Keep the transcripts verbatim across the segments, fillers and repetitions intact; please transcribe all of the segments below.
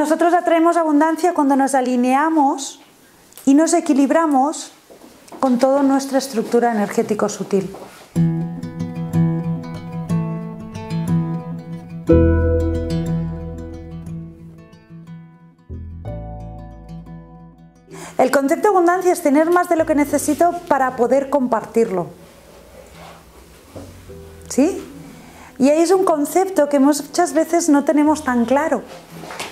nosotros atraemos abundancia cuando nos alineamos y nos equilibramos con toda nuestra estructura energético sutil. El concepto de abundancia es tener más de lo que necesito para poder compartirlo. ¿Sí? Y ahí es un concepto que muchas veces no tenemos tan claro.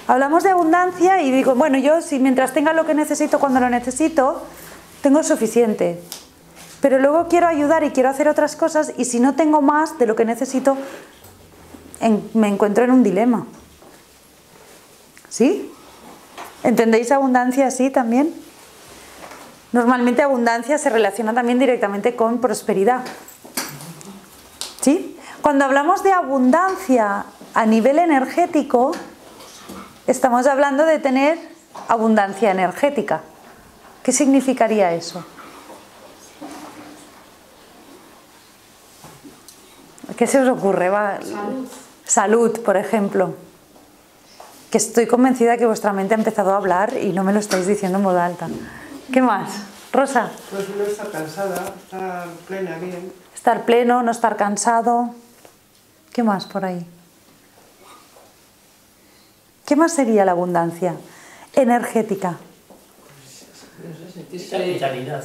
Hablamos de abundancia y digo, bueno, yo si mientras tenga lo que necesito cuando lo necesito, tengo suficiente. Pero luego quiero ayudar y quiero hacer otras cosas y si no tengo más de lo que necesito, en, me encuentro en un dilema. ¿Sí? ¿Entendéis abundancia así también? Normalmente abundancia se relaciona también directamente con prosperidad. ¿Sí? Cuando hablamos de abundancia a nivel energético, estamos hablando de tener abundancia energética. ¿Qué significaría eso? ¿Qué se os ocurre? Va, salud. Salud, por ejemplo. Que estoy convencida que vuestra mente ha empezado a hablar y no me lo estáis diciendo en voz alta. ¿Qué más? Rosa. Pues no estar cansada, estar plena, bien. Estar pleno, no estar cansado. ¿Qué más por ahí? ¿Qué más sería la abundancia energética? Vitalidad.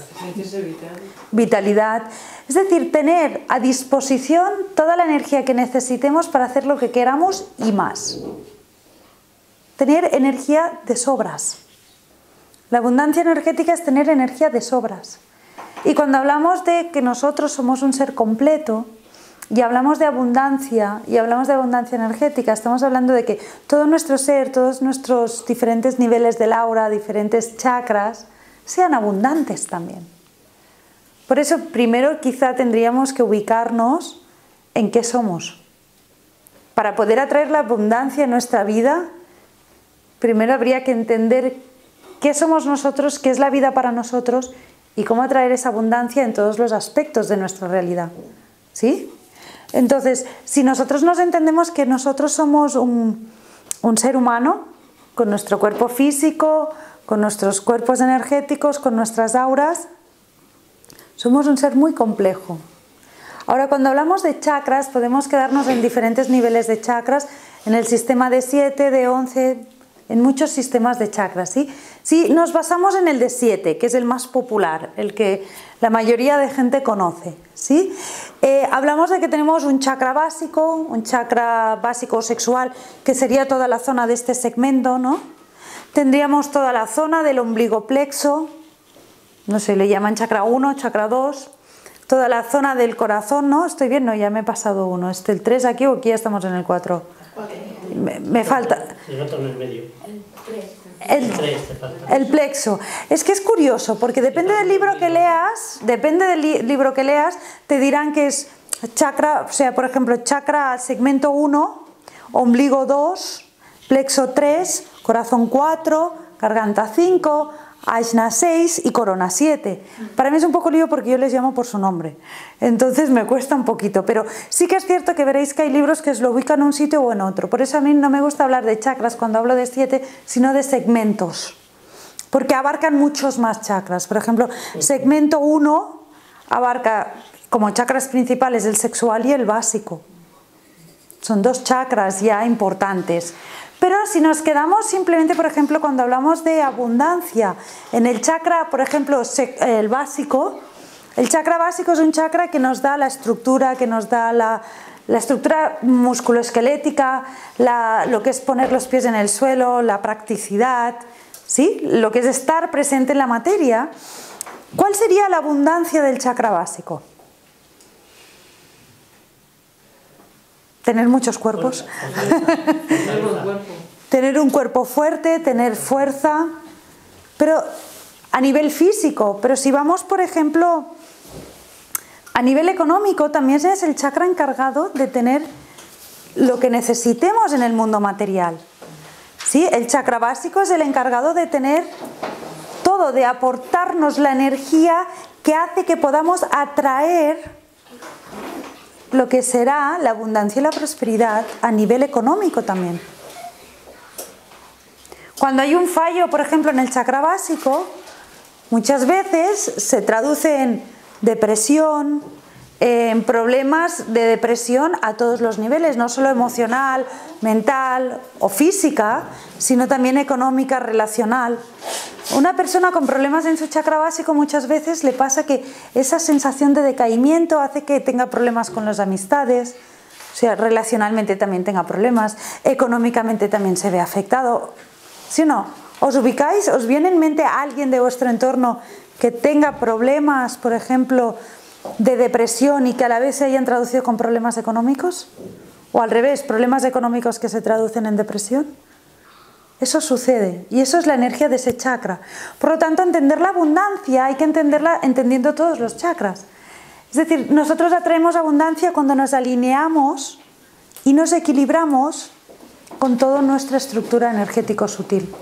Vitalidad. Es decir, tener a disposición toda la energía que necesitemos para hacer lo que queramos y más. Tener energía de sobras. La abundancia energética es tener energía de sobras. Y cuando hablamos de que nosotros somos un ser completo y hablamos de abundancia y hablamos de abundancia energética, estamos hablando de que todo nuestro ser, todos nuestros diferentes niveles del aura, diferentes chakras, sean abundantes también. Por eso primero quizá tendríamos que ubicarnos en qué somos. Para poder atraer la abundancia en nuestra vida, primero habría que entender qué somos nosotros, qué es la vida para nosotros y cómo atraer esa abundancia en todos los aspectos de nuestra realidad. ¿Sí? Entonces, si nosotros nos entendemos que nosotros somos un, un ser humano, con nuestro cuerpo físico, con nuestros cuerpos energéticos, con nuestras auras, somos un ser muy complejo. Ahora, cuando hablamos de chakras, podemos quedarnos en diferentes niveles de chakras, en el sistema de siete, de once... en muchos sistemas de chakras, ¿sí? Si nos basamos en el de siete, que es el más popular, el que la mayoría de gente conoce, ¿sí? Eh, hablamos de que tenemos un chakra básico, un chakra básico sexual, que sería toda la zona de este segmento, ¿no? Tendríamos toda la zona del ombligo plexo, no sé, le llaman chakra uno, chakra dos, toda la zona del corazón, ¿no? Estoy bien, no, ya me he pasado uno, ¿este el tres aquí o aquí ya estamos en el cuatro? Me, me falta el, otro en el, medio. El, el plexo. Es que es curioso porque depende del libro que leas, depende del li libro que leas, te dirán que es chakra, o sea, por ejemplo, chakra segmento uno, ombligo dos, plexo tres, corazón cuatro, garganta cinco, ajna seis y corona siete. Para mí es un poco lío porque yo les llamo por su nombre, entonces me cuesta un poquito, pero sí que es cierto que veréis que hay libros que os lo ubican en un sitio o en otro. Por eso a mí no me gusta hablar de chakras cuando hablo de siete, sino de segmentos, porque abarcan muchos más chakras. Por ejemplo, segmento uno abarca como chakras principales el sexual y el básico. Son dos chakras ya importantes. Pero si nos quedamos simplemente, por ejemplo, cuando hablamos de abundancia, en el chakra, por ejemplo, el básico, el chakra básico es un chakra que nos da la estructura, que nos da la, la estructura musculoesquelética, la, lo que es poner los pies en el suelo, la practicidad, ¿sí? Lo que es estar presente en la materia. ¿Cuál sería la abundancia del chakra básico? Tener muchos cuerpos, tener un cuerpo fuerte, tener fuerza, pero a nivel físico. Pero si vamos, por ejemplo, a nivel económico, también es el chakra encargado de tener lo que necesitemos en el mundo material. ¿Sí? El chakra básico es el encargado de tener todo, de aportarnos la energía que hace que podamos atraer lo que será la abundancia y la prosperidad a nivel económico también. Cuando hay un fallo, por ejemplo, en el chakra básico, muchas veces se traduce en depresión, en problemas de depresión a todos los niveles, no solo emocional, mental o física, sino también económica, relacional. Una persona con problemas en su chakra básico muchas veces le pasa que esa sensación de decaimiento hace que tenga problemas con las amistades, o sea, relacionalmente también tenga problemas, económicamente también se ve afectado. Si no, ¿os ubicáis? ¿Os viene en mente alguien de vuestro entorno que tenga problemas, por ejemplo, de depresión y que a la vez se hayan traducido con problemas económicos? O al revés, problemas económicos que se traducen en depresión. Eso sucede y eso es la energía de ese chakra. Por lo tanto, entender la abundancia hay que entenderla entendiendo todos los chakras. Es decir, nosotros atraemos abundancia cuando nos alineamos y nos equilibramos con toda nuestra estructura energético sutil.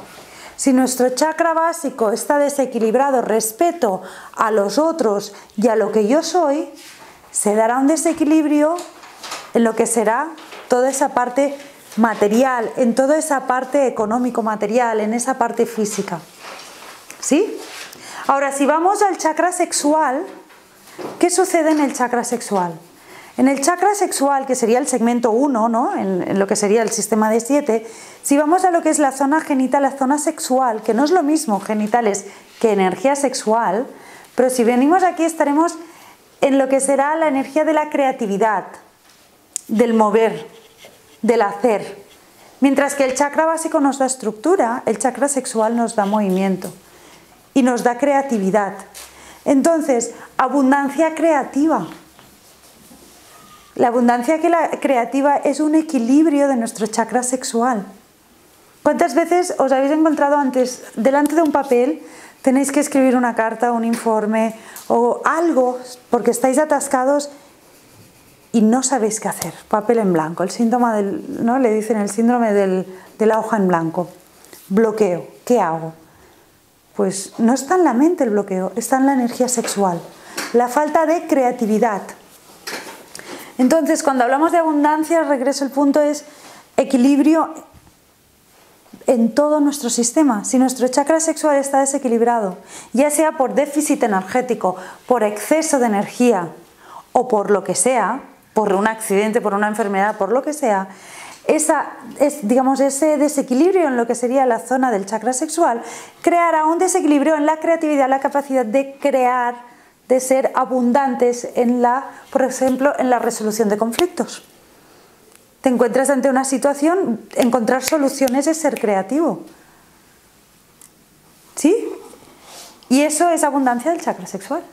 Si nuestro chakra básico está desequilibrado respecto a los otros y a lo que yo soy, se dará un desequilibrio en lo que será toda esa parte material, en toda esa parte económico-material, en esa parte física. ¿Sí? Ahora, si vamos al chakra sexual, ¿qué sucede en el chakra sexual? En el chakra sexual, que sería el segmento uno, ¿no? en, en lo que sería el sistema de siete, si vamos a lo que es la zona genital, la zona sexual, que no es lo mismo genitales que energía sexual, pero si venimos aquí estaremos en lo que será la energía de la creatividad, del mover, del hacer. Mientras que el chakra básico nos da estructura, el chakra sexual nos da movimiento y nos da creatividad. Entonces, abundancia creativa. La abundancia creativa es un equilibrio de nuestro chakra sexual. ¿Cuántas veces os habéis encontrado antes, delante de un papel, tenéis que escribir una carta, un informe o algo porque estáis atascados y no sabéis qué hacer? Papel en blanco, el síntoma del, ¿no? Le dicen el síndrome del, de la hoja en blanco. Bloqueo, ¿qué hago? Pues no está en la mente el bloqueo, está en la energía sexual, la falta de creatividad. Entonces, cuando hablamos de abundancia, regreso al punto, es equilibrio en todo nuestro sistema. Si nuestro chakra sexual está desequilibrado, ya sea por déficit energético, por exceso de energía o por lo que sea, por un accidente, por una enfermedad, por lo que sea, esa, es, digamos, ese desequilibrio en lo que sería la zona del chakra sexual creará un desequilibrio en la creatividad, la capacidad de crear, de ser abundantes en la, por ejemplo, en la resolución de conflictos. Te encuentras ante una situación, encontrar soluciones es ser creativo. ¿Sí? Y eso es abundancia del chakra sexual.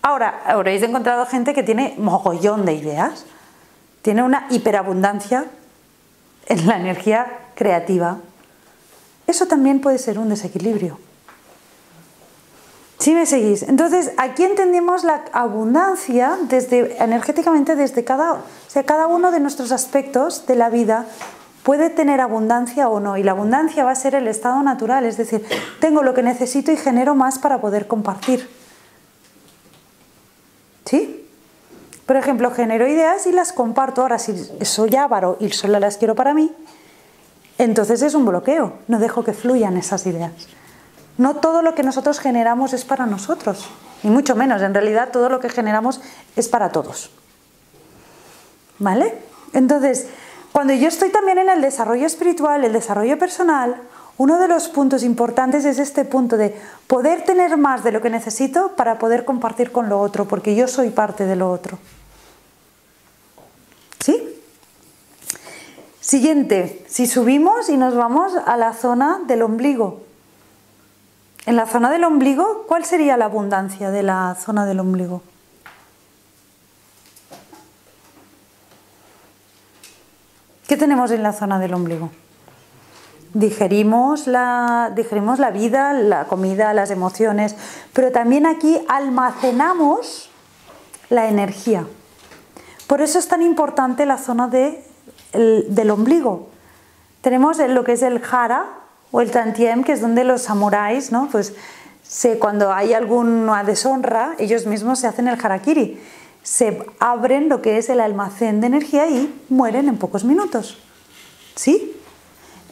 Ahora, habréis encontrado gente que tiene mogollón de ideas, tiene una hiperabundancia en la energía creativa. Eso también puede ser un desequilibrio. ¿Sí me seguís? Entonces, aquí entendemos la abundancia desde, energéticamente desde cada, o sea, cada uno de nuestros aspectos de la vida puede tener abundancia o no, y la abundancia va a ser el estado natural, es decir, tengo lo que necesito y genero más para poder compartir. ¿Sí? Por ejemplo, genero ideas y las comparto. Ahora, si soy avaro y solo las quiero para mí, entonces es un bloqueo, no dejo que fluyan esas ideas. No todo lo que nosotros generamos es para nosotros, ni mucho menos. En realidad, todo lo que generamos es para todos. ¿Vale? Entonces, cuando yo estoy también en el desarrollo espiritual, el desarrollo personal, uno de los puntos importantes es este punto de poder tener más de lo que necesito para poder compartir con lo otro, porque yo soy parte de lo otro. ¿Sí? Siguiente, si subimos y nos vamos a la zona del ombligo. En la zona del ombligo, ¿cuál sería la abundancia de la zona del ombligo? ¿Qué tenemos en la zona del ombligo? Digerimos la, digerimos la vida, la comida, las emociones, pero también aquí almacenamos la energía. Por eso es tan importante la zona de, el, del ombligo. Tenemos lo que es el jara, o el tantiem, que es donde los samuráis, ¿no? Pues se, cuando hay alguna deshonra, ellos mismos se hacen el harakiri. Se abren lo que es el almacén de energía y mueren en pocos minutos. ¿Sí?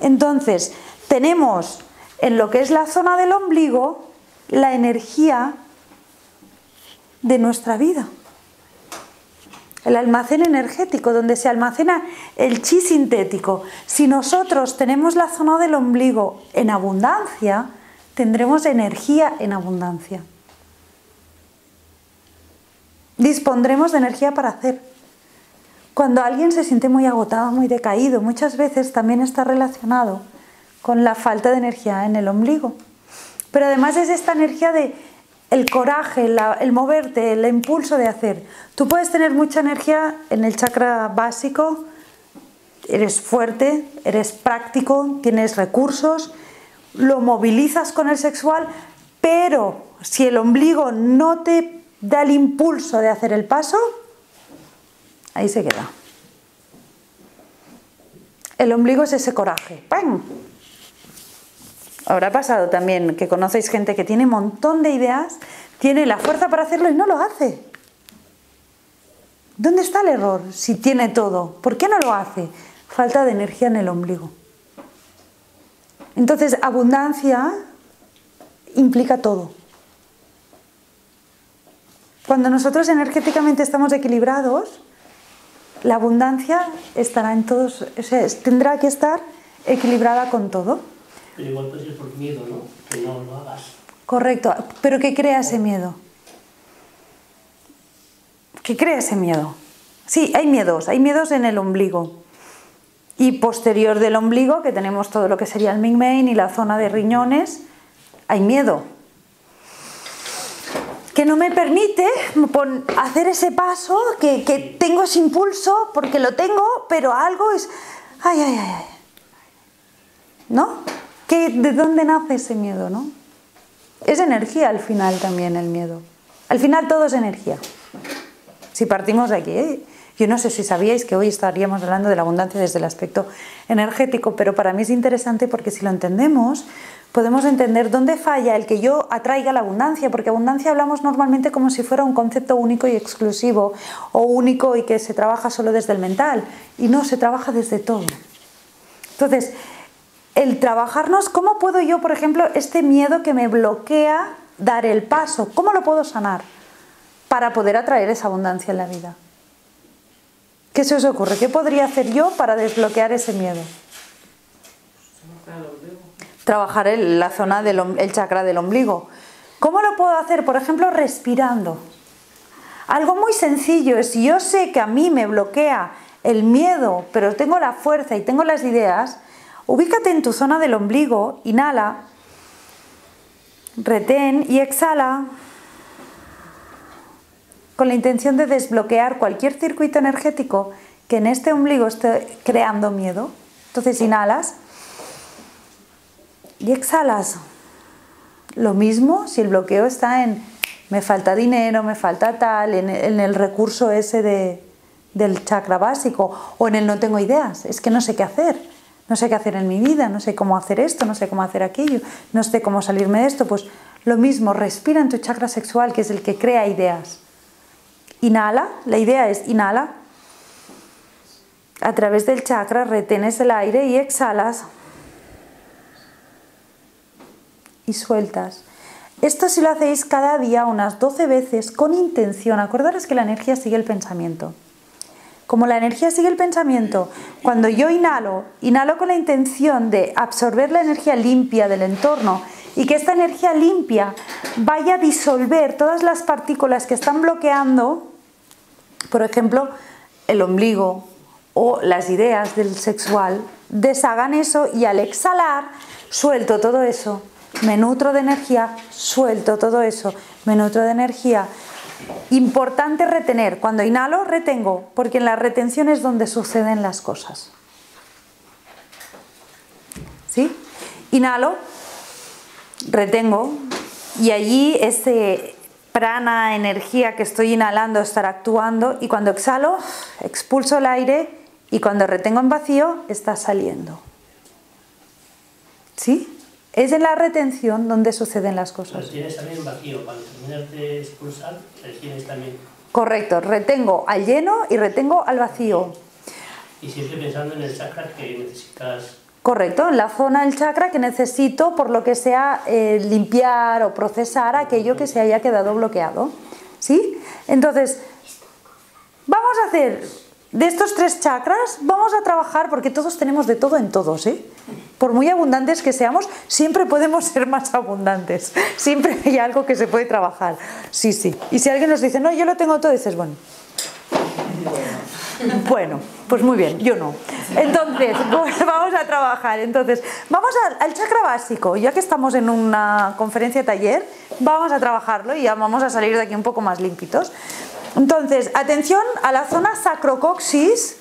Entonces, tenemos en lo que es la zona del ombligo la energía de nuestra vida. El almacén energético, donde se almacena el chi sintético. Si nosotros tenemos la zona del ombligo en abundancia, tendremos energía en abundancia. Dispondremos de energía para hacer. Cuando alguien se siente muy agotado, muy decaído, muchas veces también está relacionado con la falta de energía en el ombligo. Pero además es esta energía de... el coraje, la, el moverte, el impulso de hacer. Tú puedes tener mucha energía en el chakra básico, eres fuerte, eres práctico, tienes recursos, lo movilizas con el sexual, pero si el ombligo no te da el impulso de hacer el paso, ahí se queda. El ombligo es ese coraje. ¡Pam! Habrá pasado también que conocéis gente que tiene un montón de ideas, tiene la fuerza para hacerlo y no lo hace. ¿Dónde está el error? Si tiene todo, ¿por qué no lo hace? Falta de energía en el ombligo. Entonces, abundancia implica todo. Cuando nosotros energéticamente estamos equilibrados, la abundancia estará en todos, o sea, tendrá que estar equilibrada con todo. Pero igual puede ser por miedo, ¿no? Que no lo hagas. Correcto. ¿Pero qué crea ese miedo? ¿Qué crea ese miedo? Sí, hay miedos. Hay miedos en el ombligo. Y posterior del ombligo, que tenemos todo lo que sería el midbrain y la zona de riñones, hay miedo. Que no me permite hacer ese paso, que, que tengo ese impulso, porque lo tengo, pero algo es... ¡Ay, ay, ay! ay. ¿No? ¿Qué, ¿De dónde nace ese miedo, no? Es energía al final también el miedo. Al final todo es energía. Si partimos de aquí, ¿eh? Yo no sé si sabíais que hoy estaríamos hablando de la abundancia desde el aspecto energético, pero para mí es interesante porque si lo entendemos, podemos entender dónde falla el que yo atraiga la abundancia, porque abundancia hablamos normalmente como si fuera un concepto único y exclusivo, o único y que se trabaja solo desde el mental, y no, se trabaja desde todo. Entonces, el trabajarnos, ¿cómo puedo yo, por ejemplo, este miedo que me bloquea dar el paso? ¿Cómo lo puedo sanar para poder atraer esa abundancia en la vida? ¿Qué se os ocurre? ¿Qué podría hacer yo para desbloquear ese miedo? Trabajar el, la zona del el chakra del ombligo. ¿Cómo lo puedo hacer? Por ejemplo, respirando. Algo muy sencillo es, si yo sé que a mí me bloquea el miedo, pero tengo la fuerza y tengo las ideas... Ubícate en tu zona del ombligo, inhala, retén y exhala con la intención de desbloquear cualquier circuito energético que en este ombligo esté creando miedo. Entonces inhalas y exhalas. Lo mismo si el bloqueo está en me falta dinero, me falta tal, en el recurso ese de, del chakra básico o en el no tengo ideas, es que no sé qué hacer. No sé qué hacer en mi vida, no sé cómo hacer esto, no sé cómo hacer aquello, no sé cómo salirme de esto. Pues lo mismo, respira en tu chakra sexual, que es el que crea ideas. Inhala, la idea es inhala. A través del chakra retenes el aire y exhalas. Y sueltas. Esto si lo hacéis cada día unas doce veces con intención. Acordaros que la energía sigue el pensamiento. Como la energía sigue el pensamiento, cuando yo inhalo, inhalo con la intención de absorber la energía limpia del entorno y que esta energía limpia vaya a disolver todas las partículas que están bloqueando, por ejemplo, el ombligo o las ideas del sexual, deshagan eso y al exhalar suelto todo eso, me nutro de energía, suelto todo eso, me nutro de energía. Importante retener, cuando inhalo retengo, porque en la retención es donde suceden las cosas. ¿Sí? Inhalo, retengo y allí ese prana, energía que estoy inhalando estará actuando y cuando exhalo expulso el aire y cuando retengo en vacío está saliendo. ¿Sí? Es en la retención donde suceden las cosas. Retienes también vacío, cuando terminas de expulsar, retienes también. Correcto, retengo al lleno y retengo al vacío. Y siempre pensando en el chakra que necesitas Correcto, en la zona del chakra que necesito, por lo que sea, eh, limpiar o procesar aquello que se haya quedado bloqueado. ¿Sí? Entonces, vamos a hacer de estos tres chakras, vamos a trabajar, porque todos tenemos de todo en todos, ¿eh? Por muy abundantes que seamos, siempre podemos ser más abundantes. Siempre hay algo que se puede trabajar. Sí, sí. Y si alguien nos dice, no, yo lo tengo todo, dices, bueno. Bueno, pues muy bien, yo no. Entonces, pues vamos a trabajar. Entonces, vamos a, al chakra básico. Ya que estamos en una conferencia taller, vamos a trabajarlo y ya vamos a salir de aquí un poco más limpitos. Entonces, atención a la zona sacrocoxis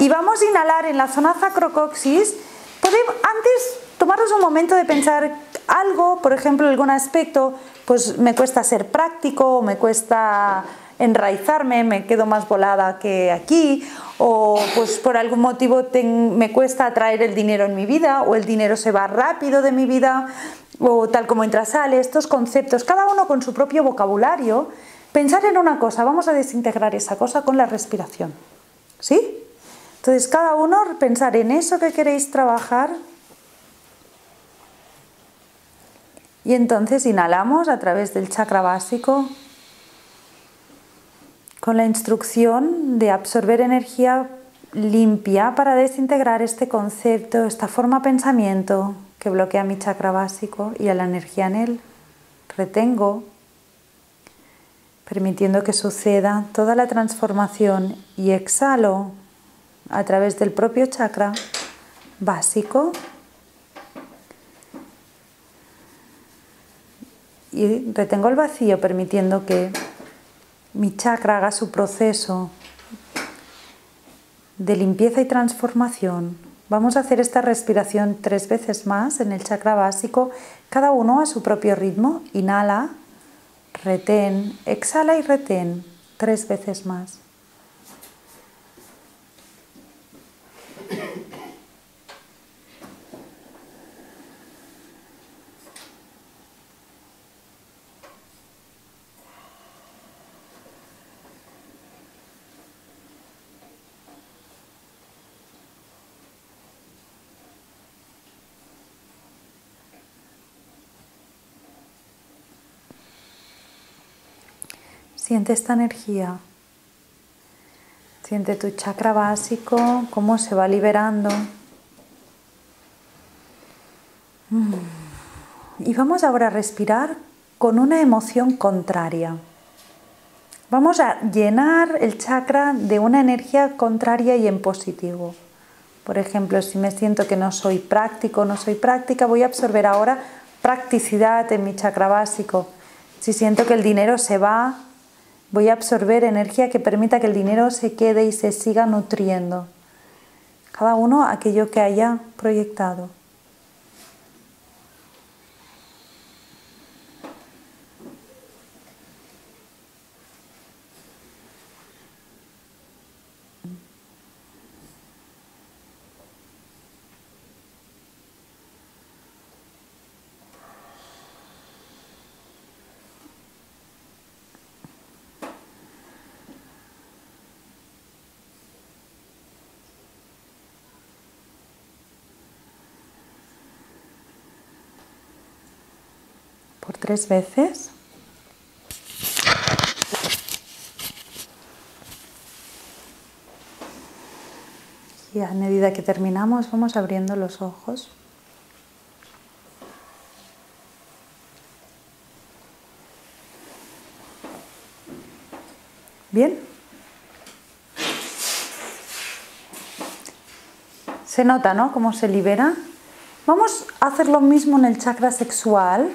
y vamos a inhalar en la zona sacrocoxis. Podemos, antes, tomaros un momento de pensar algo, por ejemplo, algún aspecto, pues me cuesta ser práctico, me cuesta enraizarme, me quedo más volada que aquí, o pues por algún motivo te, me cuesta atraer el dinero en mi vida, o el dinero se va rápido de mi vida, o tal como entra sale, estos conceptos, cada uno con su propio vocabulario. Pensar en una cosa, vamos a desintegrar esa cosa con la respiración, ¿sí? Entonces cada uno pensar en eso que queréis trabajar y entonces inhalamos a través del chakra básico con la instrucción de absorber energía limpia para desintegrar este concepto, esta forma pensamiento que bloquea mi chakra básico y a la energía en él. Retengo, permitiendo que suceda toda la transformación y exhalo a través del propio chakra básico y retengo el vacío permitiendo que mi chakra haga su proceso de limpieza y transformación. Vamos a hacer esta respiración tres veces más en el chakra básico, cada uno a su propio ritmo. Inhala, retén, exhala y retén tres veces más. Siente esta energía, siente tu chakra básico, cómo se va liberando. Y vamos ahora a respirar con una emoción contraria. Vamos a llenar el chakra de una energía contraria y en positivo. Por ejemplo, si me siento que no soy práctico, no soy práctica, voy a absorber ahora practicidad en mi chakra básico. Si siento que el dinero se va, voy a absorber energía que permita que el dinero se quede y se siga nutriendo. Cada uno aquello que haya proyectado. Por tres veces. Y a medida que terminamos, vamos abriendo los ojos. Bien. Se nota, ¿no?, cómo se libera. Vamos a hacer lo mismo en el chakra sexual.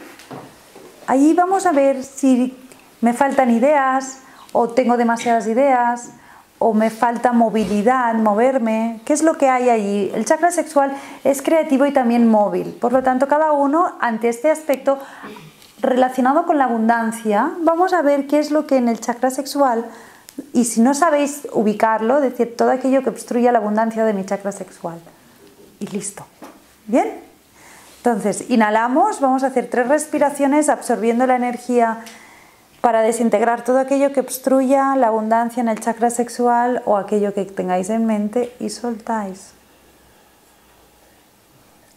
Allí vamos a ver si me faltan ideas, o tengo demasiadas ideas, o me falta movilidad, moverme. ¿Qué es lo que hay allí? El chakra sexual es creativo y también móvil. Por lo tanto, cada uno, ante este aspecto relacionado con la abundancia, vamos a ver qué es lo que en el chakra sexual, y si no sabéis ubicarlo, decir todo aquello que obstruye la abundancia de mi chakra sexual. Y listo. ¿Bien? Entonces, inhalamos, vamos a hacer tres respiraciones absorbiendo la energía para desintegrar todo aquello que obstruya la abundancia en el chakra sexual o aquello que tengáis en mente y soltáis.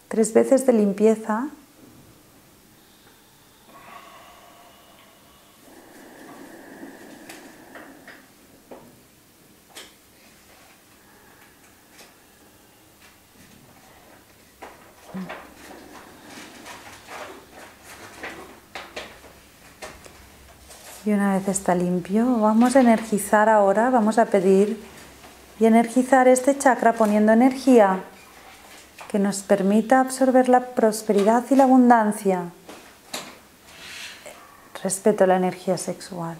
tres veces de limpieza. Y una vez está limpio, vamos a energizar ahora, vamos a pedir y energizar este chakra poniendo energía que nos permita absorber la prosperidad y la abundancia. Respeto la energía sexual.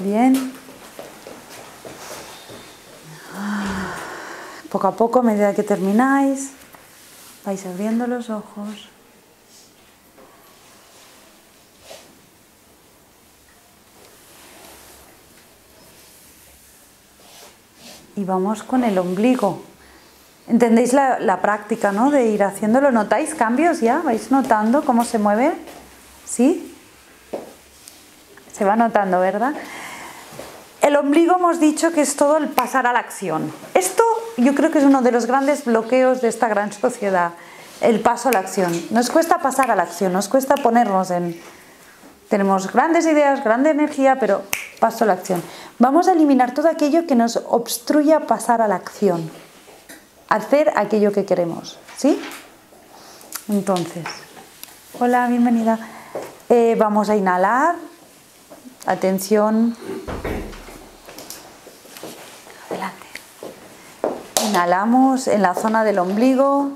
Bien. Poco a poco, a medida que termináis, vais abriendo los ojos. Y vamos con el ombligo. ¿Entendéis la, la práctica, ¿no? De ir haciéndolo? ¿Notáis cambios ya? ¿Vais notando cómo se mueve? ¿Sí? Se va notando, ¿verdad? El ombligo hemos dicho que es todo el pasar a la acción. Esto yo creo que es uno de los grandes bloqueos de esta gran sociedad, el paso a la acción. Nos cuesta pasar a la acción, nos cuesta ponernos en... Tenemos grandes ideas, grande energía, pero paso a la acción. Vamos a eliminar todo aquello que nos obstruya pasar a la acción, hacer aquello que queremos, ¿sí? Entonces, hola, bienvenida. Eh, vamos a inhalar, atención... Inhalamos en la zona del ombligo,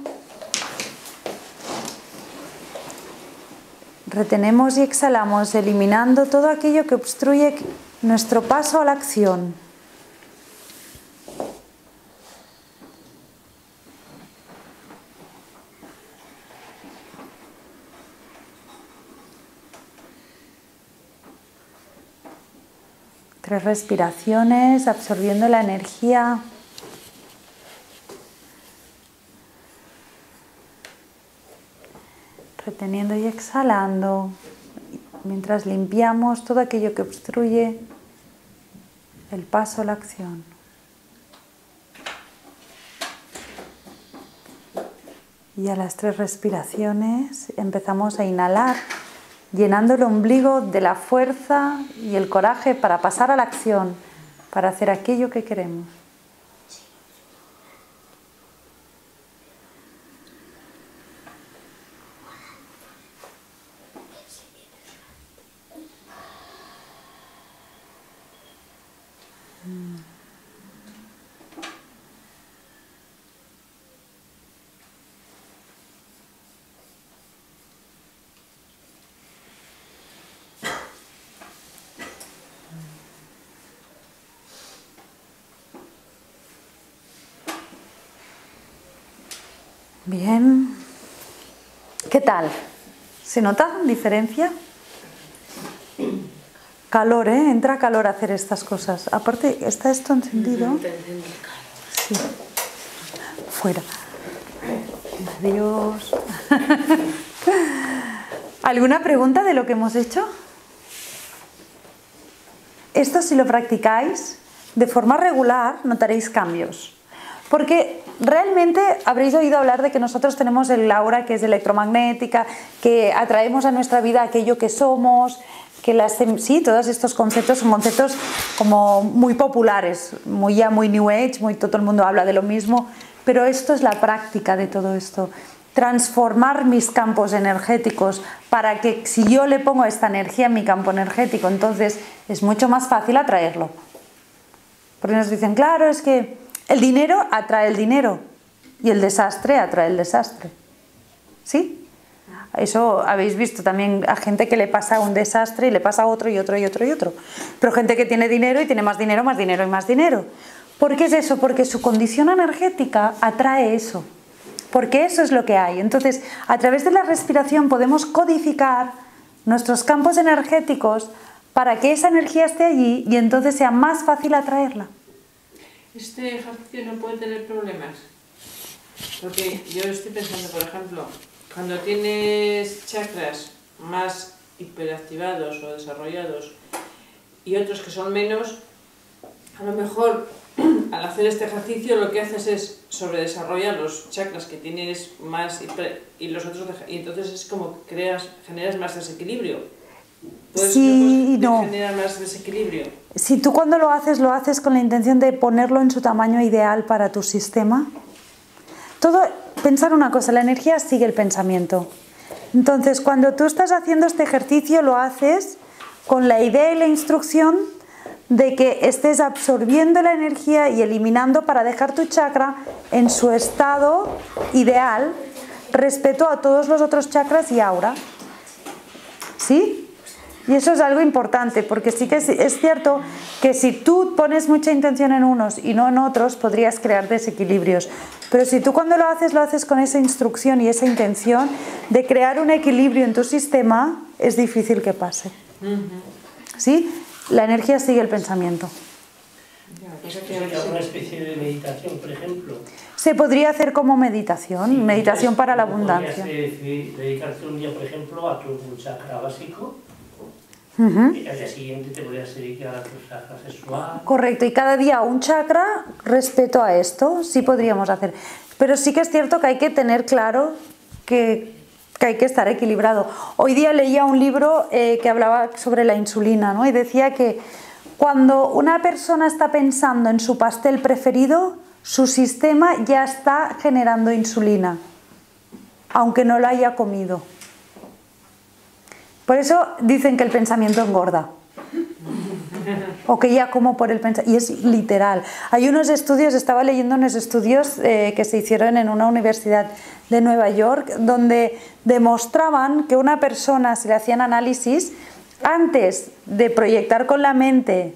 retenemos y exhalamos, eliminando todo aquello que obstruye nuestro paso a la acción. Tres respiraciones, absorbiendo la energía. Reteniendo y exhalando, mientras limpiamos todo aquello que obstruye el paso a la acción. Y a las tres respiraciones empezamos a inhalar, llenando el ombligo de la fuerza y el coraje para pasar a la acción, para hacer aquello que queremos. Bien, ¿qué tal? ¿Se nota diferencia? Calor, ¿eh? Entra calor a hacer estas cosas. Aparte, ¿está esto encendido? Sí. Fuera. Adiós. ¿Alguna pregunta de lo que hemos hecho? Esto, si lo practicáis de forma regular, notaréis cambios. Porque realmente habréis oído hablar de que nosotros tenemos el aura que es electromagnética, que atraemos a nuestra vida aquello que somos, que las... Sí, todos estos conceptos son conceptos como muy populares, muy ya muy New Age, muy todo el mundo habla de lo mismo, pero esto es la práctica de todo esto. Transformar mis campos energéticos para que si yo le pongo esta energía en mi campo energético, entonces es mucho más fácil atraerlo. Porque nos dicen, claro, es que... El dinero atrae el dinero y el desastre atrae el desastre, ¿sí? Eso habéis visto también a gente que le pasa un desastre y le pasa otro y otro y otro y otro. Pero gente que tiene dinero y tiene más dinero, más dinero y más dinero. ¿Por qué es eso? Porque su condición energética atrae eso. Porque eso es lo que hay. Entonces, a través de la respiración podemos codificar nuestros campos energéticos para que esa energía esté allí y entonces sea más fácil atraerla. Este ejercicio no puede tener problemas, porque yo estoy pensando, por ejemplo, cuando tienes chakras más hiperactivados o desarrollados y otros que son menos, a lo mejor al hacer este ejercicio lo que haces es sobredesarrollar los chakras que tienes más hiper, y los otros y entonces es como que creas, generas más desequilibrio. Puedes sí, no. generar más desequilibrio. Si tú cuando lo haces, lo haces con la intención de ponerlo en su tamaño ideal para tu sistema. Todo, pensar una cosa, la energía sigue el pensamiento. Entonces, cuando tú estás haciendo este ejercicio, lo haces con la idea y la instrucción de que estés absorbiendo la energía y eliminando para dejar tu chakra en su estado ideal respecto a todos los otros chakras y aura. ¿Sí? Y eso es algo importante, porque sí que es cierto que si tú pones mucha intención en unos y no en otros, podrías crear desequilibrios. Pero si tú cuando lo haces, lo haces con esa instrucción y esa intención de crear un equilibrio en tu sistema, es difícil que pase. ¿Sí? La energía sigue el pensamiento. ¿Es una especie de meditación, por ejemplo? Se podría hacer como meditación, sí, meditación para la abundancia. Podrías dedicarte un día, por ejemplo, a tu chakra básico. Uh-huh. Y al día siguiente te podrías dedicar a tu chakra sexual. Correcto, y cada día un chakra respecto a esto, sí podríamos hacer. Pero sí que es cierto que hay que tener claro que, que hay que estar equilibrado. Hoy día leía un libro eh, que hablaba sobre la insulina, ¿no? Y decía que cuando una persona está pensando en su pastel preferido, su sistema ya está generando insulina, aunque no lo haya comido. Por eso dicen que el pensamiento engorda. O que ya como por el pensamiento. Y es literal. Hay unos estudios, estaba leyendo unos estudios eh, que se hicieron en una universidad de Nueva York, donde demostraban que una persona, si le hacían análisis, antes de proyectar con la mente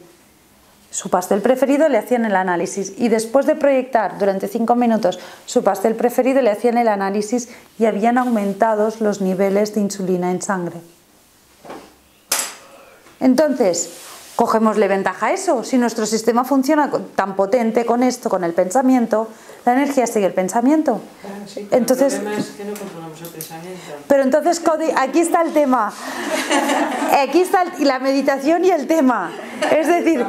su pastel preferido, le hacían el análisis. Y después de proyectar durante cinco minutos su pastel preferido, le hacían el análisis y habían aumentado los niveles de insulina en sangre. Entonces, cogémosle ventaja a eso. Si nuestro sistema funciona tan potente con esto, con el pensamiento, la energía sigue el pensamiento. Sí, pero entonces, el problema es que no controlamos el pensamiento. Pero entonces, Cody, aquí está el tema. Aquí está el, la meditación y el tema. Es decir,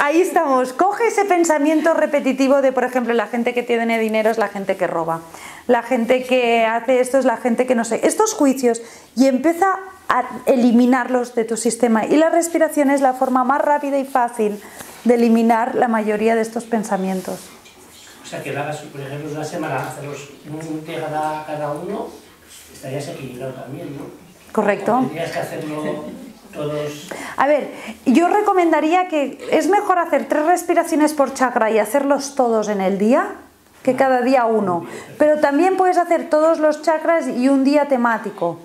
ahí estamos. Coge ese pensamiento repetitivo de, por ejemplo, la gente que tiene dinero es la gente que roba. La gente que hace esto es la gente que no sé. Estos juicios, y empieza a eliminarlos de tu sistema. Y la respiración es la forma más rápida y fácil de eliminar la mayoría de estos pensamientos. O sea, que hagas, por ejemplo, una semana, hacerlos un día cada, cada uno, estarías equilibrado también, ¿no? Correcto. Tendrías que hacerlo todos. A ver, yo recomendaría que es mejor hacer tres respiraciones por chakra y hacerlos todos en el día, que cada día uno. Pero también puedes hacer todos los chakras y un día temático.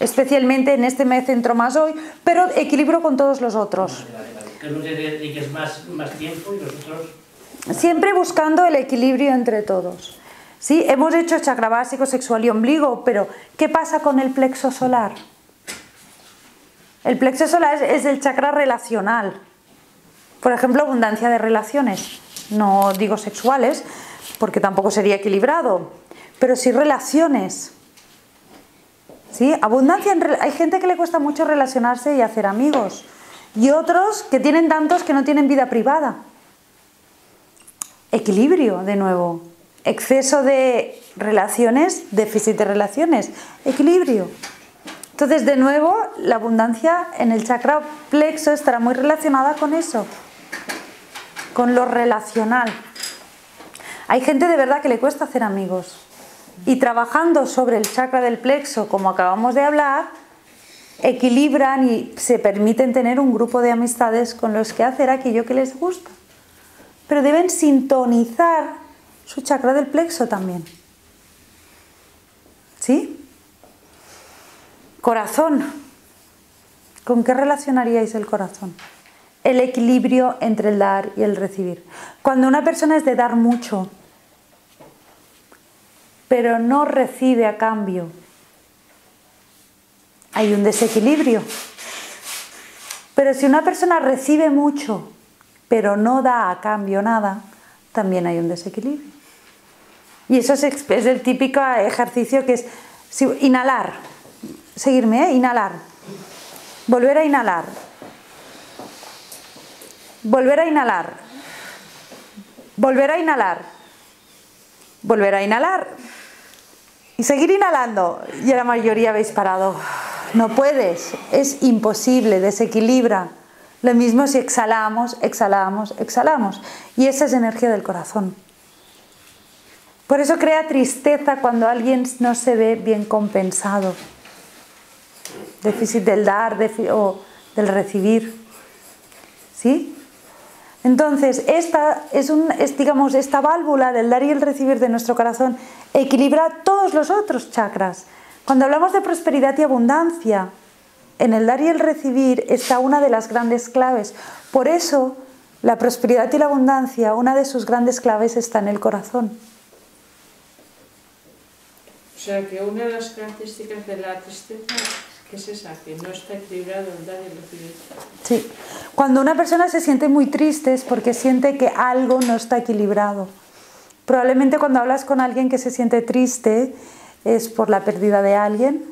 Especialmente en este me centro más hoy, pero equilibro con todos los otros. Vale, vale, vale. Que no te dediques más, más tiempo y los otros. Siempre buscando el equilibrio entre todos. Sí, hemos hecho chakra básico, sexual y ombligo, pero ¿qué pasa con el plexo solar? El plexo solar es, es el chakra relacional. Por ejemplo, abundancia de relaciones. No digo sexuales, porque tampoco sería equilibrado, pero sí relaciones. ¿Sí? Abundancia en re... Hay gente que le cuesta mucho relacionarse y hacer amigos, y otros que tienen tantos que no tienen vida privada. Equilibrio, de nuevo. Exceso de relaciones, déficit de relaciones. Equilibrio. Entonces, de nuevo, la abundancia en el chakra plexo estará muy relacionada con eso, con lo relacional. Hay gente de verdad que le cuesta hacer amigos. Y trabajando sobre el chakra del plexo, como acabamos de hablar, equilibran y se permiten tener un grupo de amistades con los que hacer aquello que les gusta. Pero deben sintonizar su chakra del plexo también. ¿Sí? Corazón. ¿Con qué relacionaríais el corazón? El equilibrio entre el dar y el recibir. Cuando una persona es de dar mucho, pero no recibe a cambio. hay un desequilibrio. Pero si una persona recibe mucho, pero no da a cambio nada, también hay un desequilibrio. Y eso es, es el típico ejercicio que es si, inhalar, seguirme, ¿eh? Inhalar, volver a inhalar, volver a inhalar, volver a inhalar, volver a inhalar y seguir inhalando. Y la mayoría habéis parado. No puedes, es imposible, desequilibra. Lo mismo si exhalamos, exhalamos, exhalamos. Y esa es energía del corazón. Por eso crea tristeza cuando alguien no se ve bien compensado. Déficit del dar o del recibir. ¿Sí? Entonces, esta es, un, es digamos, esta válvula del dar y el recibir de nuestro corazón equilibra todos los otros chakras. Cuando hablamos de prosperidad y abundancia, en el dar y el recibir está una de las grandes claves. Por eso, la prosperidad y la abundancia, una de sus grandes claves está en el corazón. O sea, que una de las características de la tristeza es esa, que no está equilibrado el dar y el recibir. Sí. Cuando una persona se siente muy triste es porque siente que algo no está equilibrado. Probablemente cuando hablas con alguien que se siente triste es por la pérdida de alguien,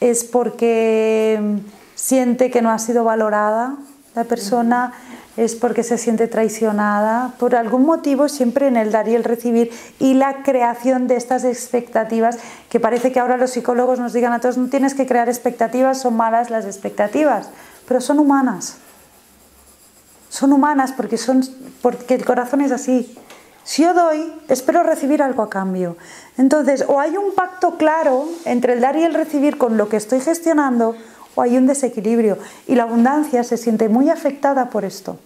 es porque siente que no ha sido valorada la persona, es porque se siente traicionada, por algún motivo siempre en el dar y el recibir y la creación de estas expectativas, que parece que ahora los psicólogos nos digan a todos, no tienes que crear expectativas, son malas las expectativas, pero son humanas, son humanas porque, son, porque el corazón es así. Si yo doy, espero recibir algo a cambio. Entonces, o hay un pacto claro entre el dar y el recibir con lo que estoy gestionando, o hay un desequilibrio. Y la abundancia se siente muy afectada por esto.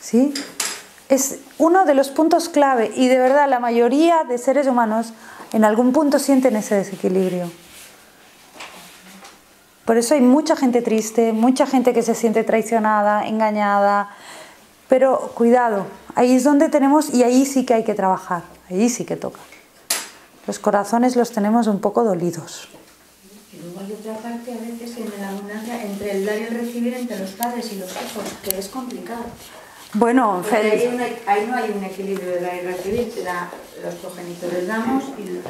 ¿Sí? Es uno de los puntos clave. Y de verdad, la mayoría de seres humanos en algún punto sienten ese desequilibrio. Por eso hay mucha gente triste, mucha gente que se siente traicionada, engañada. Pero cuidado, ahí es donde tenemos, y ahí sí que hay que trabajar, ahí sí que toca. Los corazones los tenemos un poco dolidos. Y luego hay otra parte a veces en la abundancia, entre el dar y el recibir, entre los padres y los hijos, que es complicado. Bueno, ahí, una, ahí no hay un equilibrio de dar y recibir, la, los progenitores damos y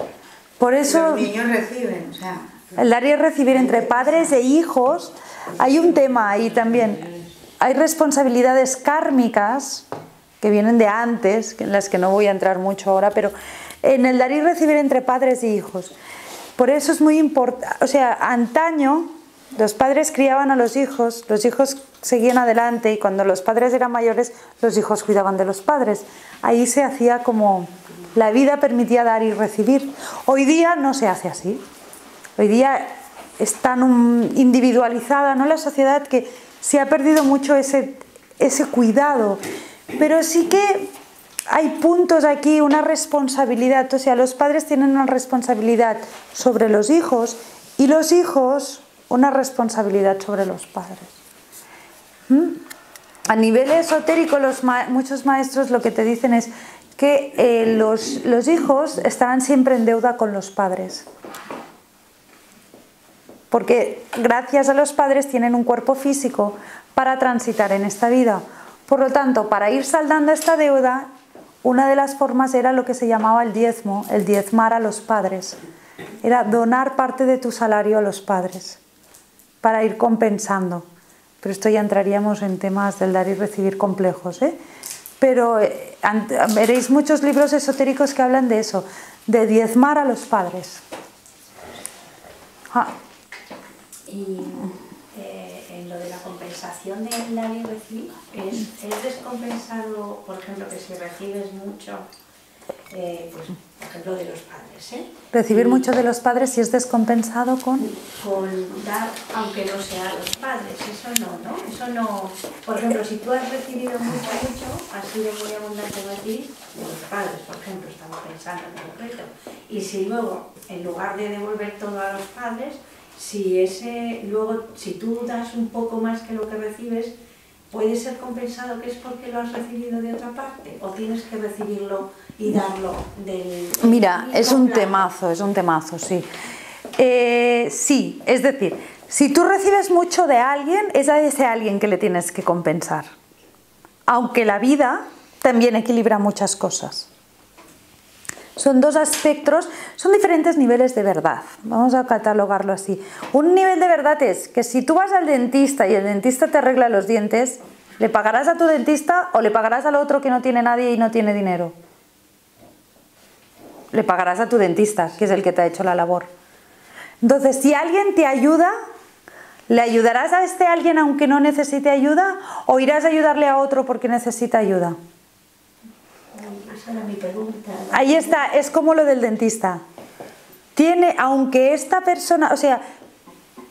por eso, los niños reciben, o sea. El dar y el recibir entre padres e hijos, hay un tema ahí también. Hay responsabilidades kármicas que vienen de antes, en las que no voy a entrar mucho ahora, pero en el dar y recibir entre padres e hijos. Por eso es muy importante, o sea, antaño los padres criaban a los hijos, los hijos seguían adelante y cuando los padres eran mayores, los hijos cuidaban de los padres. Ahí se hacía como la vida permitía dar y recibir. Hoy día no se hace así. Hoy día es tan individualizada, ¿no?, la sociedad que se ha perdido mucho ese, ese cuidado, pero sí que hay puntos aquí, una responsabilidad, o sea, los padres tienen una responsabilidad sobre los hijos y los hijos una responsabilidad sobre los padres. ¿Mm? A nivel esotérico, los ma- muchos maestros lo que te dicen es que eh, los, los hijos estarán siempre en deuda con los padres. Porque gracias a los padres tienen un cuerpo físico para transitar en esta vida. Por lo tanto, para ir saldando esta deuda, una de las formas era lo que se llamaba el diezmo, el diezmar a los padres. Era donar parte de tu salario a los padres para ir compensando. Pero esto ya entraríamos en temas del dar y recibir complejos, ¿eh? Pero eh, veréis muchos libros esotéricos que hablan de eso, de diezmar a los padres. Ah. Y eh, en lo de la compensación del dar y recibir, ¿es, ¿es descompensado, por ejemplo, que si recibes mucho, eh, pues, por ejemplo, de los padres? ¿eh? Recibir y, mucho de los padres, si es descompensado con... Con dar, aunque no sea a los padres, eso no, ¿no? Eso no... Por ejemplo, si tú has recibido mucho, mucho, has sido muy abundante de ti, de los padres, por ejemplo, estamos pensando en concreto. Y si luego, en lugar de devolver todo a los padres, Si, ese, luego, si tú das un poco más que lo que recibes, puede ser compensado que es porque lo has recibido de otra parte o tienes que recibirlo y darlo del... Mira, es un temazo, es un temazo, sí. Eh, sí, es decir, si tú recibes mucho de alguien, es a ese alguien que le tienes que compensar. Aunque la vida también equilibra muchas cosas. Son dos aspectos, son diferentes niveles de verdad, vamos a catalogarlo así. Un nivel de verdad es que si tú vas al dentista y el dentista te arregla los dientes, ¿le pagarás a tu dentista o le pagarás al otro que no tiene nadie y no tiene dinero? Le pagarás a tu dentista, que es el que te ha hecho la labor. Entonces, si alguien te ayuda, ¿le ayudarás a este alguien aunque no necesite ayuda o irás a ayudarle a otro porque necesita ayuda? Mi pregunta, ¿no? Ahí está, es como lo del dentista. Tiene, aunque esta persona, o sea,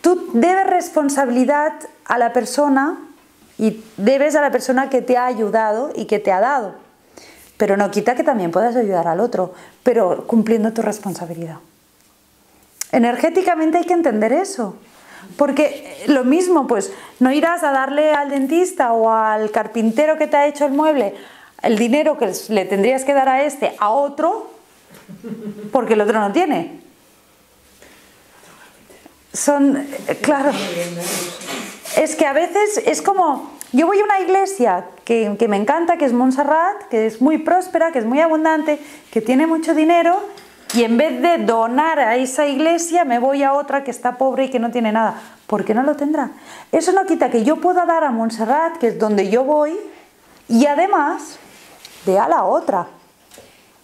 tú debes responsabilidad a la persona y debes a la persona que te ha ayudado y que te ha dado, pero no quita que también puedas ayudar al otro, pero cumpliendo tu responsabilidad. Energéticamente hay que entender eso, porque lo mismo, pues no irás a darle al dentista o al carpintero que te ha hecho el mueble el dinero que le tendrías que dar a este, a otro, porque el otro no tiene. Son, claro, es que a veces es como, yo voy a una iglesia que, que me encanta, que es Montserrat, que es muy próspera, que es muy abundante, que tiene mucho dinero, y en vez de donar a esa iglesia, me voy a otra que está pobre y que no tiene nada. ¿Por qué no lo tendrá? Eso no quita que yo pueda dar a Montserrat, que es donde yo voy, y además... de a la otra.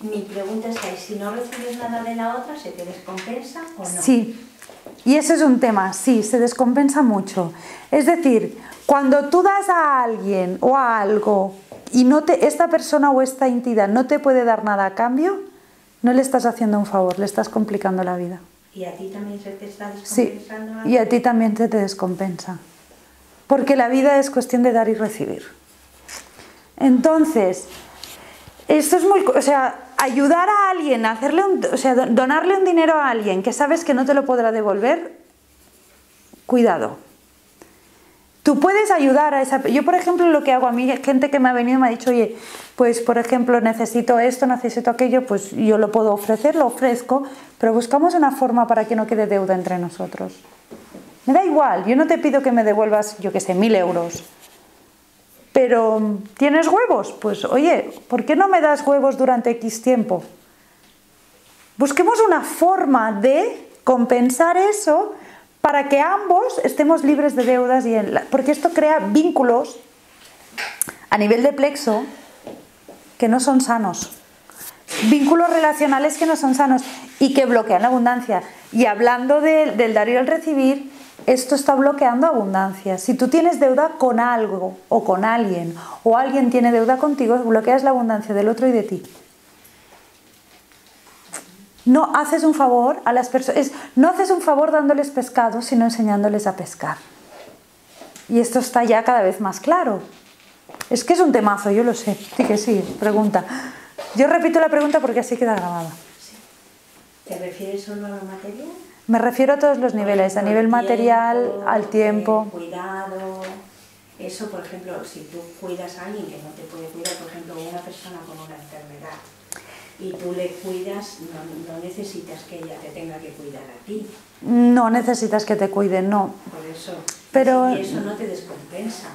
Mi pregunta es, si no recibes nada de la otra, ¿se te descompensa o no? Sí, y ese es un tema, sí, se descompensa mucho. Es decir, cuando tú das a alguien o a algo y no te, esta persona o esta entidad no te puede dar nada a cambio, no le estás haciendo un favor, le estás complicando la vida. ¿Y a ti también se te está descompensando? Sí, la vida? Y a ti también se te descompensa. Porque la vida es cuestión de dar y recibir. Entonces... esto es muy... o sea, ayudar a alguien, hacerle un, o sea, donarle un dinero a alguien que sabes que no te lo podrá devolver, cuidado. Tú puedes ayudar a esa... Yo, por ejemplo, lo que hago a mí, gente que me ha venido y me ha dicho, oye, pues, por ejemplo, necesito esto, necesito aquello, pues yo lo puedo ofrecer, lo ofrezco, pero buscamos una forma para que no quede deuda entre nosotros. Me da igual, yo no te pido que me devuelvas, yo qué sé, mil euros. Pero, ¿tienes huevos? Pues, oye, ¿por qué no me das huevos durante X tiempo? Busquemos una forma de compensar eso para que ambos estemos libres de deudas. Y en la... porque esto crea vínculos a nivel de plexo que no son sanos. Vínculos relacionales que no son sanos y que bloquean la abundancia. Y hablando de, del dar y el recibir... esto está bloqueando abundancia. Si tú tienes deuda con algo o con alguien, o alguien tiene deuda contigo, bloqueas la abundancia del otro y de ti. No haces un favor a las personas, no haces un favor dándoles pescado, sino enseñándoles a pescar. Y esto está ya cada vez más claro. Es que es un temazo, yo lo sé. Sí que sí, pregunta. Yo repito la pregunta porque así queda grabada. ¿Te refieres solo a lo material? Me refiero a todos los niveles, a nivel material, al tiempo. Cuidado, eso por ejemplo, si tú cuidas a alguien que no te puede cuidar, por ejemplo, una persona con una enfermedad, y tú le cuidas, no, no necesitas que ella te tenga que cuidar a ti. No necesitas que te cuiden, no. Por eso. Pero, y eso no te descompensa.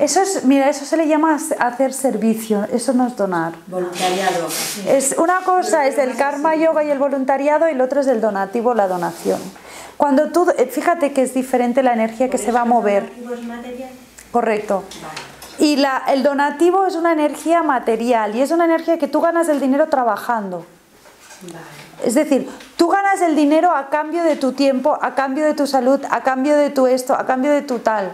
Eso es, mira, eso se le llama hacer servicio, eso no es donar. Voluntariado. Es, una cosa es el karma yoga y el voluntariado y el otro es el donativo, la donación. Cuando tú, fíjate que es diferente la energía que se va a mover. ¿El donativo es material? Correcto. Vale. Y la, el donativo es una energía material y es una energía que tú ganas el dinero trabajando. Vale. Es decir, tú ganas el dinero a cambio de tu tiempo, a cambio de tu salud, a cambio de tu esto, a cambio de tu tal.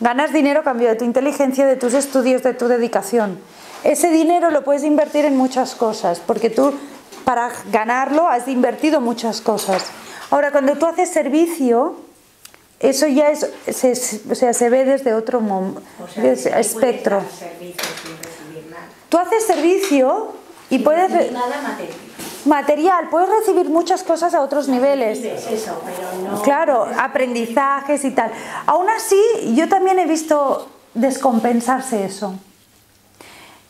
Ganas dinero a cambio de tu inteligencia, de tus estudios, de tu dedicación. Ese dinero lo puedes invertir en muchas cosas, porque tú para ganarlo has invertido muchas cosas. Ahora, cuando tú haces servicio, eso ya es, se, o sea, se ve desde otro o sea, des, espectro. Tú haces servicio y, y puedes... nada material. Material, puedes recibir muchas cosas a otros niveles. Eso, pero no... claro, aprendizajes y tal. Aún así, yo también he visto descompensarse eso.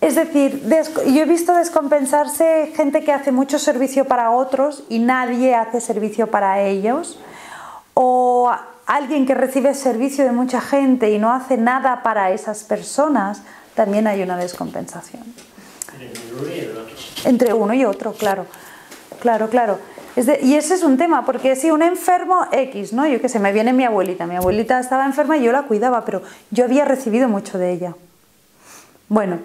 Es decir, yo he visto descompensarse gente que hace mucho servicio para otros y nadie hace servicio para ellos, o alguien que recibe servicio de mucha gente y no hace nada para esas personas, también hay una descompensación. Entre uno y otro, claro, claro, claro. Es de, y ese es un tema, porque si un enfermo X, ¿no? Yo qué sé, me viene mi abuelita, mi abuelita estaba enferma y yo la cuidaba, pero yo había recibido mucho de ella. Bueno,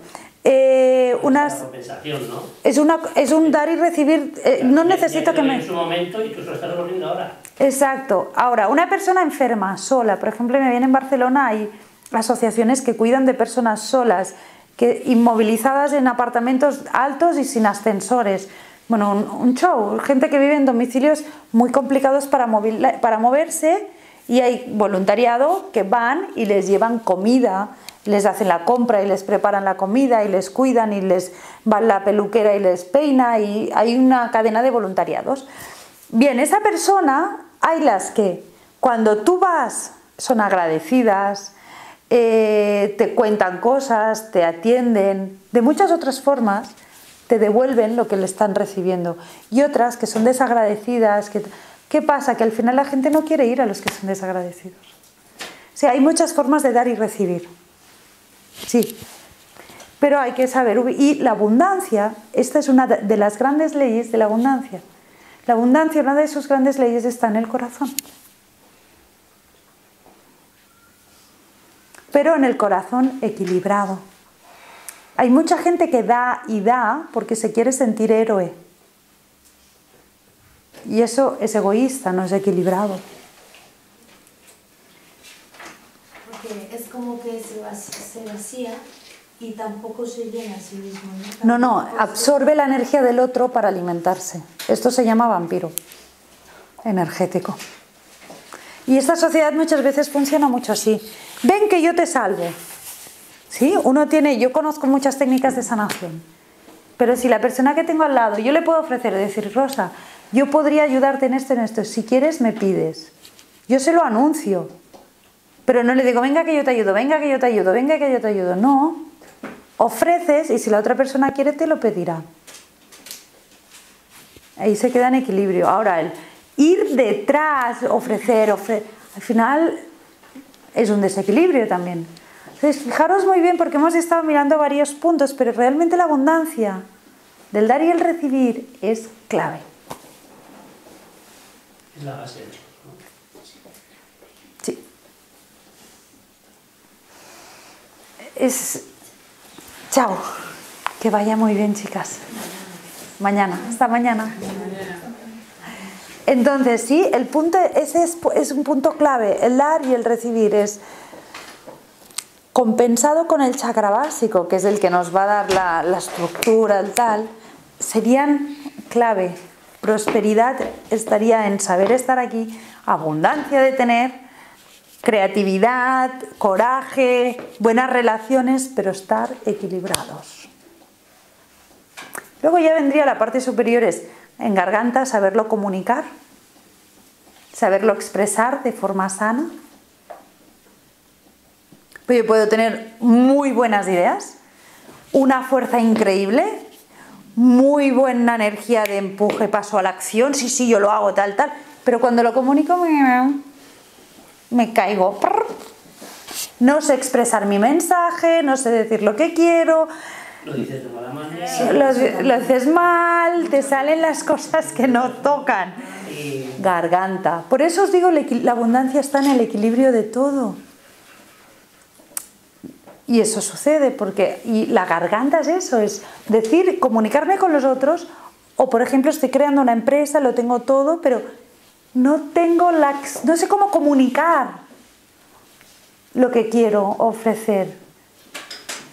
eh, unas, es una compensación, ¿no? Es, una, es un dar y recibir, eh, no necesito que me... En su momento y tú se lo estás devolviendo ahora. Exacto. Ahora, una persona enferma, sola, por ejemplo, me viene en Barcelona, hay asociaciones que cuidan de personas solas, que inmovilizadas en apartamentos altos y sin ascensores. Bueno, un, un show, gente que vive en domicilios muy complicados para, movil, para moverse, y hay voluntariado que van y les llevan comida, les hacen la compra y les preparan la comida y les cuidan y les van la peluquera y les peina, y hay una cadena de voluntariados. Bien, esa persona, hay las que cuando tú vas son agradecidas, eh, te cuentan cosas, te atienden, de muchas otras formas te devuelven lo que le están recibiendo, y otras que son desagradecidas, que, ¿qué pasa? Que al final la gente no quiere ir a los que son desagradecidos. O sea, hay muchas formas de dar y recibir. Sí, pero hay que saber, y la abundancia, esta es una de las grandes leyes de la abundancia. La abundancia, una de sus grandes leyes, está en el corazón. Pero en el corazón equilibrado. Hay mucha gente que da y da porque se quiere sentir héroe. Y eso es egoísta, no es equilibrado. Es como que se vacía, se vacía y tampoco se llena a sí mismo, ¿no? No, no, absorbe la energía del otro para alimentarse. Esto se llama vampiro energético. Y esta sociedad muchas veces funciona mucho así. Ven que yo te salvo. ¿Sí? Uno tiene, yo conozco muchas técnicas de sanación, pero si la persona que tengo al lado, yo le puedo ofrecer, decir, Rosa, yo podría ayudarte en esto, en esto, si quieres me pides. Yo se lo anuncio. Pero no le digo, venga que yo te ayudo, venga que yo te ayudo, venga que yo te ayudo. No, ofreces y si la otra persona quiere te lo pedirá. Ahí se queda en equilibrio. Ahora, el ir detrás, ofrecer, ofrecer, al final es un desequilibrio también. Entonces, fijaros muy bien porque hemos estado mirando varios puntos, pero realmente la abundancia del dar y el recibir es clave. Es la base. Es... Chao. Que vaya muy bien, chicas. Mañana. Hasta mañana. Entonces, sí, el punto ese es, es un punto clave. El dar y el recibir es compensado con el chakra básico, que es el que nos va a dar la, la estructura, el tal. Serían clave. Prosperidad estaría en saber estar aquí, abundancia de tener, creatividad, coraje, buenas relaciones, pero estar equilibrados. Luego ya vendría la parte superior, es en garganta, saberlo comunicar, saberlo expresar de forma sana. Pues yo puedo tener muy buenas ideas, una fuerza increíble, muy buena energía de empuje, paso a la acción, sí, sí, yo lo hago, tal, tal, pero cuando lo comunico me... me caigo, no sé expresar mi mensaje, no sé decir lo que quiero, lo dices de mala manera, lo, lo dices mal, te salen las cosas que no tocan, garganta. Por eso os digo, la abundancia está en el equilibrio de todo, y eso sucede porque y la garganta es eso, es decir, comunicarme con los otros, o por ejemplo estoy creando una empresa, lo tengo todo, pero no tengo la, no sé cómo comunicar lo que quiero ofrecer.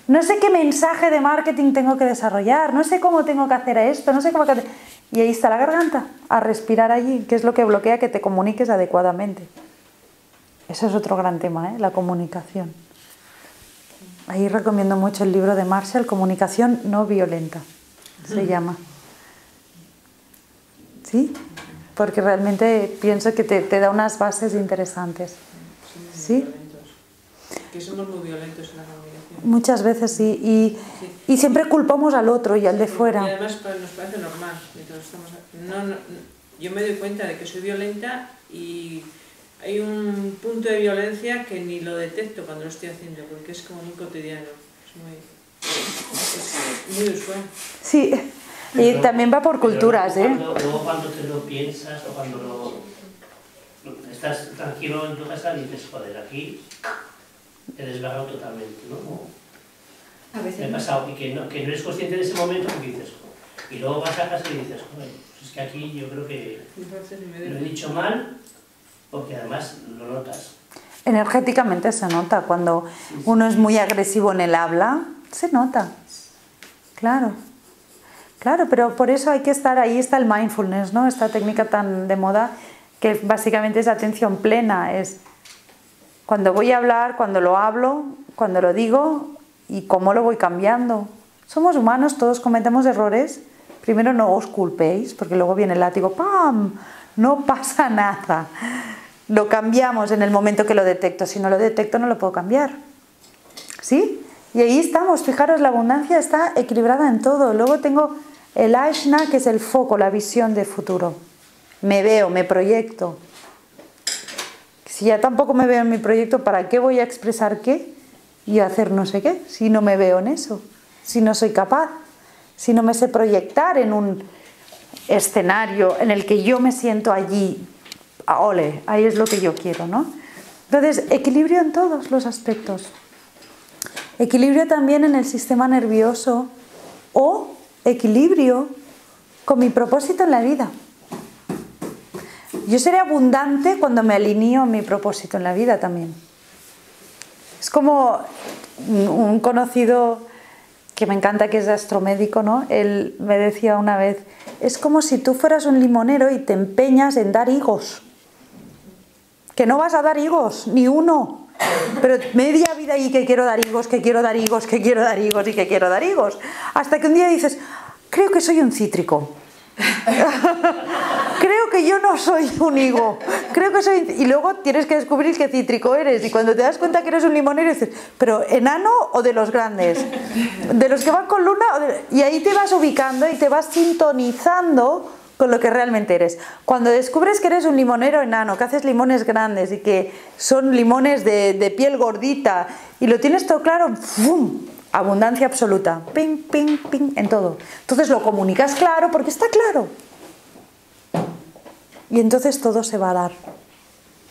No sé qué mensaje de marketing tengo que desarrollar, no sé cómo tengo que hacer esto, no sé cómo... Que, y ahí está la garganta, a respirar allí, que es lo que bloquea que te comuniques adecuadamente. Eso es otro gran tema, ¿eh? La comunicación. Ahí recomiendo mucho el libro de Marshall, Comunicación no violenta, se llama. ¿Sí? Porque realmente pienso que te, te da unas bases interesantes. ¿Sí? Que somos muy violentos en la comunicación. Muchas veces sí, y, sí. y siempre culpamos al otro y al de fuera. Y además pues, nos parece normal. Entonces, estamos, no, no, yo me doy cuenta de que soy violenta y hay un punto de violencia que ni lo detecto cuando lo estoy haciendo, porque es como muy cotidiano, es muy, es muy usual. Sí, y pero, también va por culturas, luego, ¿eh? Cuando, luego cuando te lo piensas o cuando lo, estás tranquilo en tu casa y dices, joder, aquí... te desgarro totalmente, ¿no? A veces me ha pasado, y que no, que no eres consciente de ese momento que dices, y luego vas a casa y dices, bueno, pues es que aquí yo creo que lo he dicho mal, porque además lo notas. Energéticamente se nota, cuando uno es muy agresivo en el habla, se nota, claro. Claro, pero por eso hay que estar ahí, está el mindfulness, ¿no? Esta técnica tan de moda, que básicamente es atención plena, es... cuando voy a hablar, cuando lo hablo, cuando lo digo y cómo lo voy cambiando. Somos humanos, todos cometemos errores. Primero no os culpéis, porque luego viene el látigo, ¡pam! No pasa nada. Lo cambiamos en el momento que lo detecto. Si no lo detecto, no lo puedo cambiar. ¿Sí? Y ahí estamos. Fijaros, la abundancia está equilibrada en todo. Luego tengo el ajna, que es el foco, la visión de futuro. Me veo, me proyecto. Si ya tampoco me veo en mi proyecto, ¿para qué voy a expresar qué y hacer no sé qué? Si no me veo en eso, si no soy capaz, si no me sé proyectar en un escenario en el que yo me siento allí, ole, ahí es lo que yo quiero, ¿no? Entonces, equilibrio en todos los aspectos. Equilibrio también en el sistema nervioso o equilibrio con mi propósito en la vida. Yo seré abundante cuando me alineo a mi propósito en la vida también. Es como un conocido que me encanta, que es astromédico, ¿no? Él me decía una vez, es como si tú fueras un limonero y te empeñas en dar higos. Que no vas a dar higos, ni uno. Pero media vida ahí que quiero dar higos, que quiero dar higos, que quiero dar higos y que quiero dar higos. Hasta que un día dices, creo que soy un cítrico. Creo que yo no soy un higo, creo que soy... Y luego tienes que descubrir qué cítrico eres, y cuando te das cuenta que eres un limonero dices, pero enano o de los grandes, de los que van con luna, o de... y ahí te vas ubicando y te vas sintonizando con lo que realmente eres. Cuando descubres que eres un limonero enano, que haces limones grandes y que son limones de, de piel gordita, y lo tienes todo claro, ¡fum! Abundancia absoluta, ping, ping, ping, en todo. Entonces lo comunicas claro porque está claro. Y entonces todo se va a dar.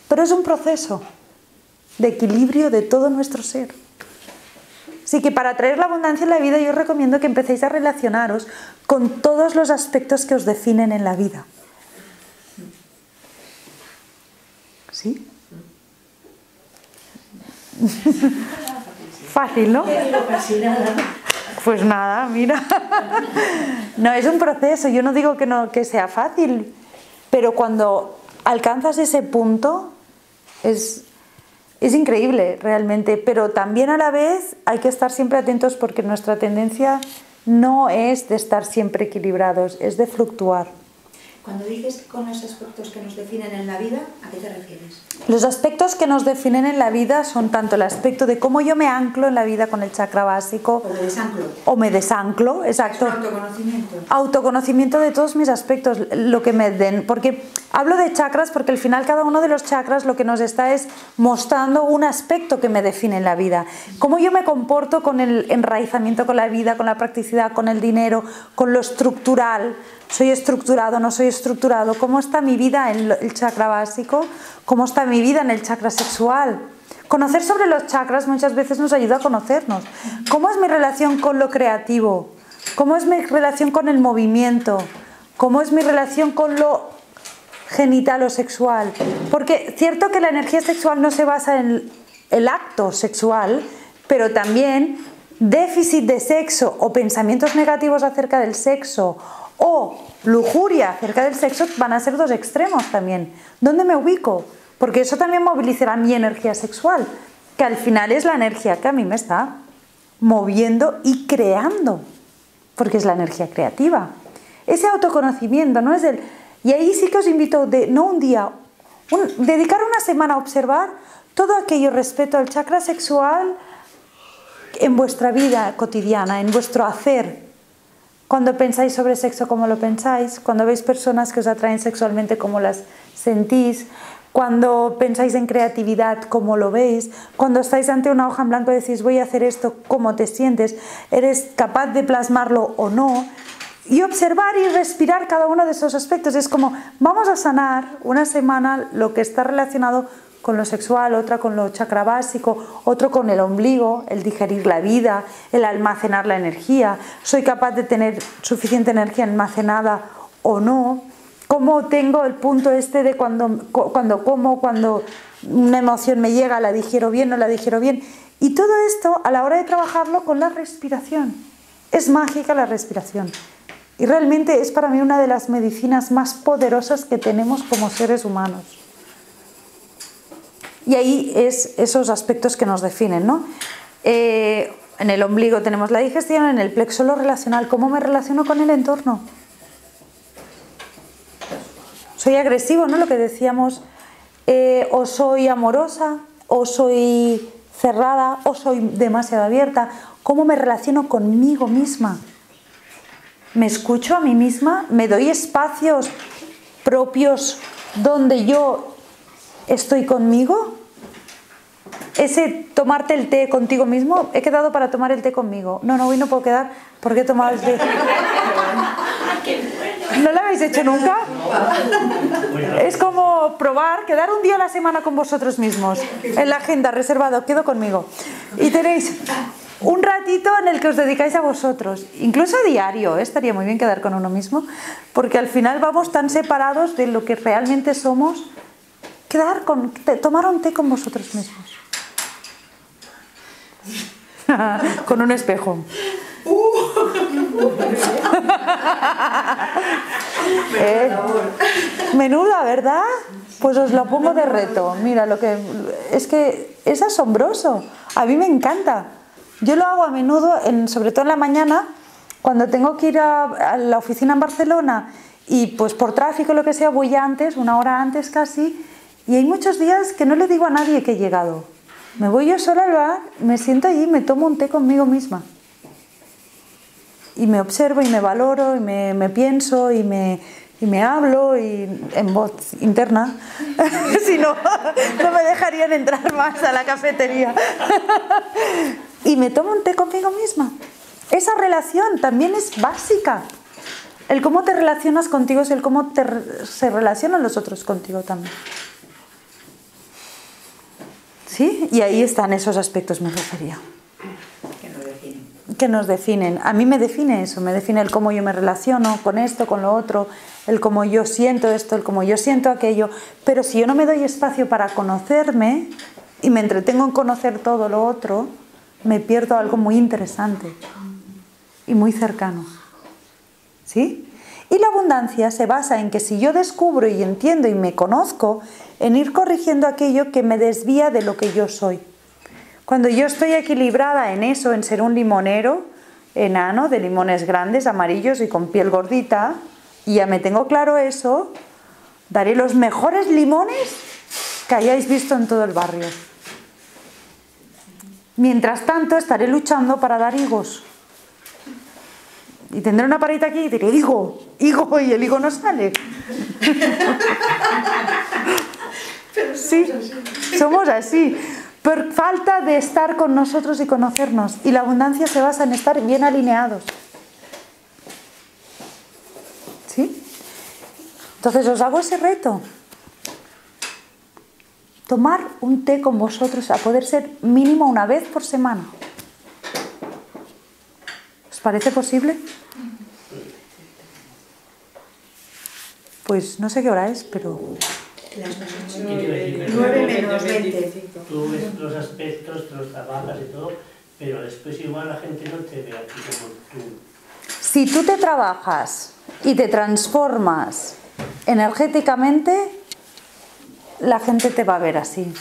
Pero es un proceso de equilibrio de todo nuestro ser. Así que para traer la abundancia en la vida yo os recomiendo que empecéis a relacionaros con todos los aspectos que os definen en la vida. ¿Sí? Fácil, ¿no? Pues nada, mira. No, es un proceso, yo no digo que, no, que sea fácil, pero cuando alcanzas ese punto es, es increíble realmente, pero también a la vez hay que estar siempre atentos porque nuestra tendencia no es de estar siempre equilibrados, es de fluctuar. Cuando dices con los aspectos que nos definen en la vida, ¿a qué te refieres? Los aspectos que nos definen en la vida son tanto el aspecto de cómo yo me anclo en la vida con el chakra básico. O me desanclo. O me desanclo, exacto. Es autoconocimiento. Autoconocimiento de todos mis aspectos, lo que me den. Porque hablo de chakras porque al final cada uno de los chakras lo que nos está es mostrando un aspecto que me define en la vida. Cómo yo me comporto con el enraizamiento con la vida, con la practicidad, con el dinero, con lo estructural. Soy estructurado, no soy estructurado, cómo está mi vida en el chakra básico, cómo está mi vida en el chakra sexual. Conocer sobre los chakras muchas veces nos ayuda a conocernos. ¿Cómo es mi relación con lo creativo? ¿Cómo es mi relación con el movimiento? ¿Cómo es mi relación con lo genital o sexual? Porque cierto que la energía sexual no se basa en el acto sexual, pero también déficit de sexo o pensamientos negativos acerca del sexo o lujuria acerca del sexo van a ser dos extremos también. ¿Dónde me ubico? Porque eso también movilizará mi energía sexual, que al final es la energía que a mí me está moviendo y creando, porque es la energía creativa. Ese autoconocimiento, ¿no? Es el... Y ahí sí que os invito, de no un día, un, dedicar una semana a observar todo aquello respecto al chakra sexual en vuestra vida cotidiana, en vuestro hacer. Cuando pensáis sobre sexo, ¿cómo lo pensáis? Cuando veis personas que os atraen sexualmente, ¿cómo las sentís? Cuando pensáis en creatividad, ¿cómo lo veis? Cuando estáis ante una hoja en blanco y decís, voy a hacer esto, ¿cómo te sientes? ¿Eres capaz de plasmarlo o no? Y observar y respirar cada uno de esos aspectos. Es como, vamos a sanar una semana lo que está relacionado con lo sexual, otra con lo chakra básico, otro con el ombligo, el digerir la vida, el almacenar la energía. ¿Soy capaz de tener suficiente energía almacenada o no? ¿Cómo tengo el punto este de cuando, cuando como, cuando una emoción me llega, la digiero bien, no la digiero bien? Y todo esto a la hora de trabajarlo con la respiración. Es mágica la respiración. Y realmente es para mí una de las medicinas más poderosas que tenemos como seres humanos. Y ahí es esos aspectos que nos definen, ¿no? Eh, en el ombligo tenemos la digestión, en el plexo lo relacional, ¿cómo me relaciono con el entorno? ¿Soy agresivo, no? Lo que decíamos, eh, o soy amorosa, o soy cerrada, o soy demasiado abierta. ¿Cómo me relaciono conmigo misma? ¿Me escucho a mí misma? ¿Me doy espacios propios donde yo estoy conmigo? Ese tomarte el té contigo mismo, he quedado para tomar el té conmigo. No, no, hoy no puedo quedar porque he tomado el té. ¿No lo habéis hecho nunca? Es como probar, quedar un día a la semana con vosotros mismos. En la agenda, reservado, quedo conmigo. Y tenéis un ratito en el que os dedicáis a vosotros. Incluso a diario, ¿eh? Estaría muy bien quedar con uno mismo. Porque al final vamos tan separados de lo que realmente somos. Quedar con, tomar un té con vosotros mismos. Con un espejo. ¿Eh? Menuda, ¿verdad? Pues os lo pongo de reto. Mira, lo que es que es asombroso. A mí me encanta. Yo lo hago a menudo, en, sobre todo en la mañana, cuando tengo que ir a, a la oficina en Barcelona y pues por tráfico, lo que sea, voy antes, una hora antes casi, y hay muchos días que no le digo a nadie que he llegado. Me voy yo sola al bar, me siento allí, me tomo un té conmigo misma. Y me observo y me valoro y me, me pienso y me, y me hablo y en voz interna. Si no, no me dejarían entrar más a la cafetería. Y me tomo un té conmigo misma. Esa relación también es básica. El cómo te relacionas contigo es el cómo te, se relacionan los otros contigo también. ¿Sí? Y ahí están esos aspectos, me refería. Que nos definen. Que nos definen. A mí me define eso, me define el cómo yo me relaciono con esto, con lo otro, el cómo yo siento esto, el cómo yo siento aquello. Pero si yo no me doy espacio para conocerme y me entretengo en conocer todo lo otro, me pierdo algo muy interesante y muy cercano. ¿Sí? Y la abundancia se basa en que si yo descubro y entiendo y me conozco, en ir corrigiendo aquello que me desvía de lo que yo soy. Cuando yo estoy equilibrada en eso, en ser un limonero enano de limones grandes, amarillos y con piel gordita, y ya me tengo claro eso, daré los mejores limones que hayáis visto en todo el barrio. Mientras tanto, estaré luchando para dar higos. Y tendré una parita aquí y diré, higo, higo, y el higo no sale. Pero sí, somos así. somos así. Por falta de estar con nosotros y conocernos. Y la abundancia se basa en estar bien alineados. ¿Sí? Entonces os hago ese reto. Tomar un té con vosotros, a poder ser mínimo una vez por semana. ¿Os parece posible? Pues no sé qué hora es, pero... Las nueve menos veinte. Tú ves los aspectos, los trabajas y todo, pero después igual la gente no te ve a ti como tú. Si tú te trabajas y te transformas energéticamente, la gente te va a ver así.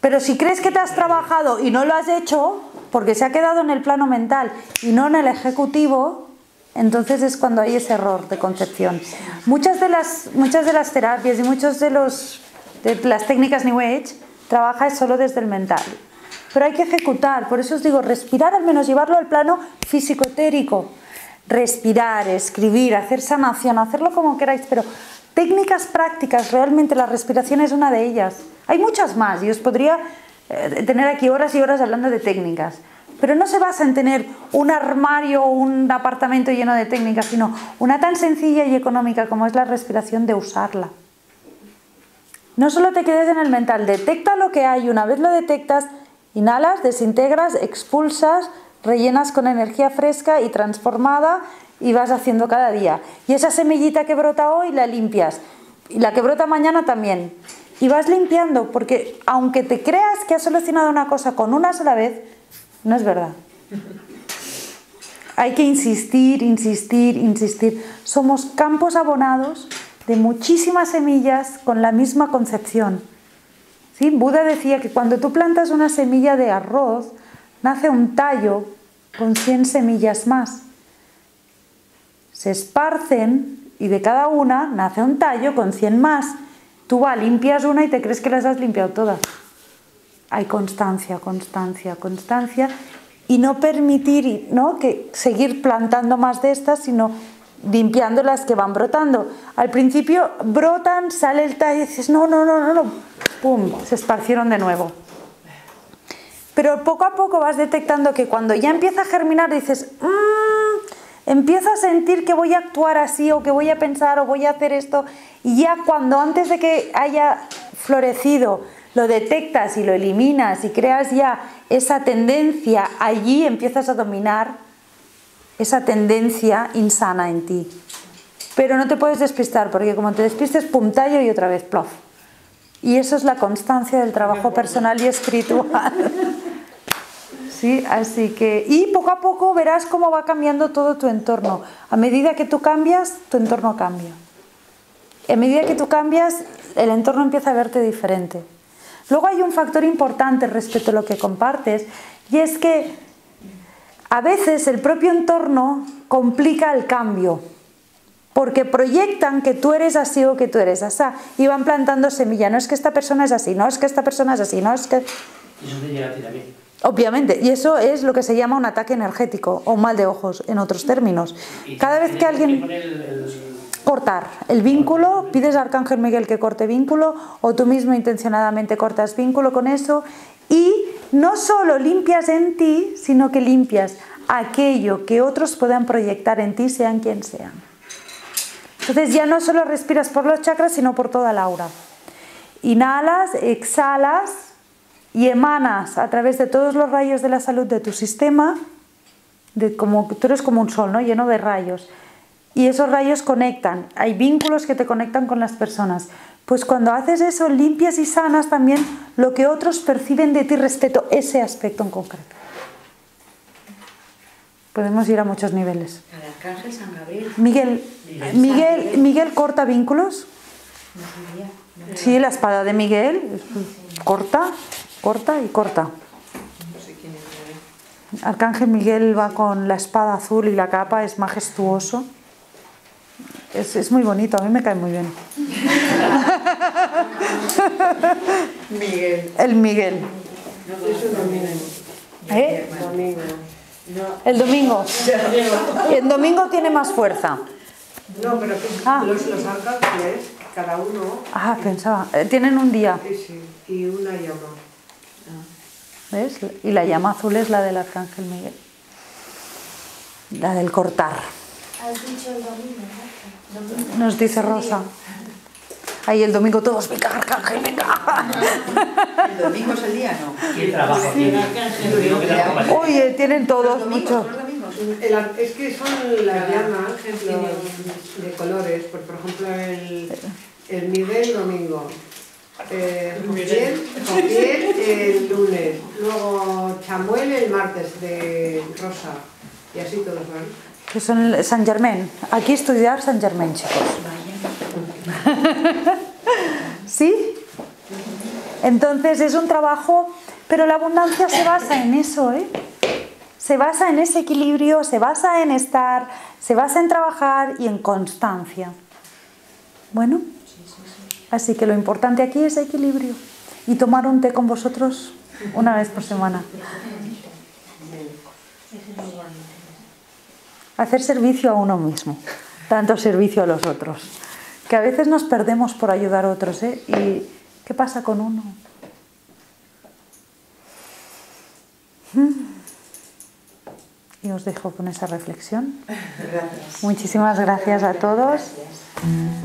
Pero si crees que te has trabajado y no lo has hecho, porque se ha quedado en el plano mental y no en el ejecutivo, entonces es cuando hay ese error de concepción. Muchas de las, muchas de las terapias y muchos de los de las técnicas New Age, trabaja solo desde el mental. Pero hay que ejecutar, por eso os digo, respirar, al menos llevarlo al plano físico-etérico. Respirar, escribir, hacer sanación, hacerlo como queráis, pero técnicas prácticas, realmente la respiración es una de ellas. Hay muchas más y os podría eh, tener aquí horas y horas hablando de técnicas. Pero no se basa en tener un armario o un apartamento lleno de técnicas, sino una tan sencilla y económica como es la respiración, de usarla. No solo te quedes en el mental, detecta lo que hay, una vez lo detectas, inhalas, desintegras, expulsas, rellenas con energía fresca y transformada y vas haciendo cada día. Y esa semillita que brota hoy la limpias, y la que brota mañana también. Y vas limpiando, porque aunque te creas que has solucionado una cosa con una sola vez, no es verdad. Hay que insistir, insistir, insistir. Somos campos abonados de muchísimas semillas con la misma concepción. ¿Sí? Buda decía que cuando tú plantas una semilla de arroz, nace un tallo con cien semillas más. Se esparcen y de cada una nace un tallo con cien más. Tú vas, limpias una y te crees que las has limpiado todas. Hay constancia, constancia, constancia, y no permitir, ¿no?, que seguir plantando más de estas, sino limpiando las que van brotando. Al principio brotan, sale el tallo y dices, no, no, no, no, no, pum, se esparcieron de nuevo. Pero poco a poco vas detectando que cuando ya empieza a germinar dices, mmm, empiezo a sentir que voy a actuar así, o que voy a pensar, o voy a hacer esto, y ya cuando antes de que haya florecido lo detectas y lo eliminas y creas ya esa tendencia, allí empiezas a dominar esa tendencia insana en ti. Pero no te puedes despistar, porque como te despistes, pum, tallo y otra vez plof. Y eso es la constancia del trabajo personal y espiritual. Sí, así que, y poco a poco verás cómo va cambiando todo tu entorno. A medida que tú cambias, tu entorno cambia. A medida que tú cambias, el entorno empieza a verte diferente. Luego hay un factor importante respecto a lo que compartes, y es que a veces el propio entorno complica el cambio, porque proyectan que tú eres así o que tú eres asá, y van plantando semilla. No es que esta persona es así, no es que esta persona es así, no es que... Eso te llega a ti también. Obviamente, y eso es lo que se llama un ataque energético, o mal de ojos, en otros términos. Cada vez que alguien... Cortar el vínculo, pides a Arcángel Miguel que corte vínculo, o tú mismo intencionadamente cortas vínculo con eso, y no solo limpias en ti, sino que limpias aquello que otros puedan proyectar en ti, sean quien sean. Entonces ya no solo respiras por los chakras, sino por toda el aura. Inhalas, exhalas y emanas a través de todos los rayos de la salud de tu sistema. De como, tú eres como un sol, ¿no?, lleno de rayos. Y esos rayos conectan. Hay vínculos que te conectan con las personas. Pues cuando haces eso, limpias y sanas también lo que otros perciben de ti respecto a ese aspecto en concreto. Podemos ir a muchos niveles. Al Arcángel San Gabriel. Miguel, Miguel, Miguel corta vínculos. Sí, la espada de Miguel. Corta, corta y corta. Arcángel Miguel va con la espada azul y la capa, es majestuoso. Es, es muy bonito, a mí me cae muy bien. Miguel. El Miguel. ¿Eh? El domingo. El domingo tiene más fuerza. No, pero ah. los, los arcángeles, cada uno. Ah, pensaba. Tienen un día. Sí, sí. Y una llama. ¿Ves? Y la llama azul es la del Arcángel Miguel. La del cortar. Has dicho el domingo, ¿no? El domingo. Nos dice Rosa. Ahí el domingo todos, venga Arcángel, venga. El domingo es el día, ¿no? Y el trabajo. Sí. El Oye, tienen todos muchos. Es que son las llamas, los de colores. Pues, por ejemplo, el, el Miguel domingo. Eh, Jofiel, Jofiel el lunes. Luego Chamuel el martes de Rosa. Y así todos van. Que son San Germán. Aquí estudiar San Germán, chicos. ¿Sí? Entonces es un trabajo, pero la abundancia se basa en eso, ¿eh? Se basa en ese equilibrio, se basa en estar, se basa en trabajar y en constancia. Bueno. Así que lo importante aquí es equilibrio y tomar un té con vosotros una vez por semana. Hacer servicio a uno mismo, tanto servicio a los otros. Que a veces nos perdemos por ayudar a otros, ¿eh? ¿Y qué pasa con uno? Y os dejo con esa reflexión. Gracias. Muchísimas gracias a todos. Gracias.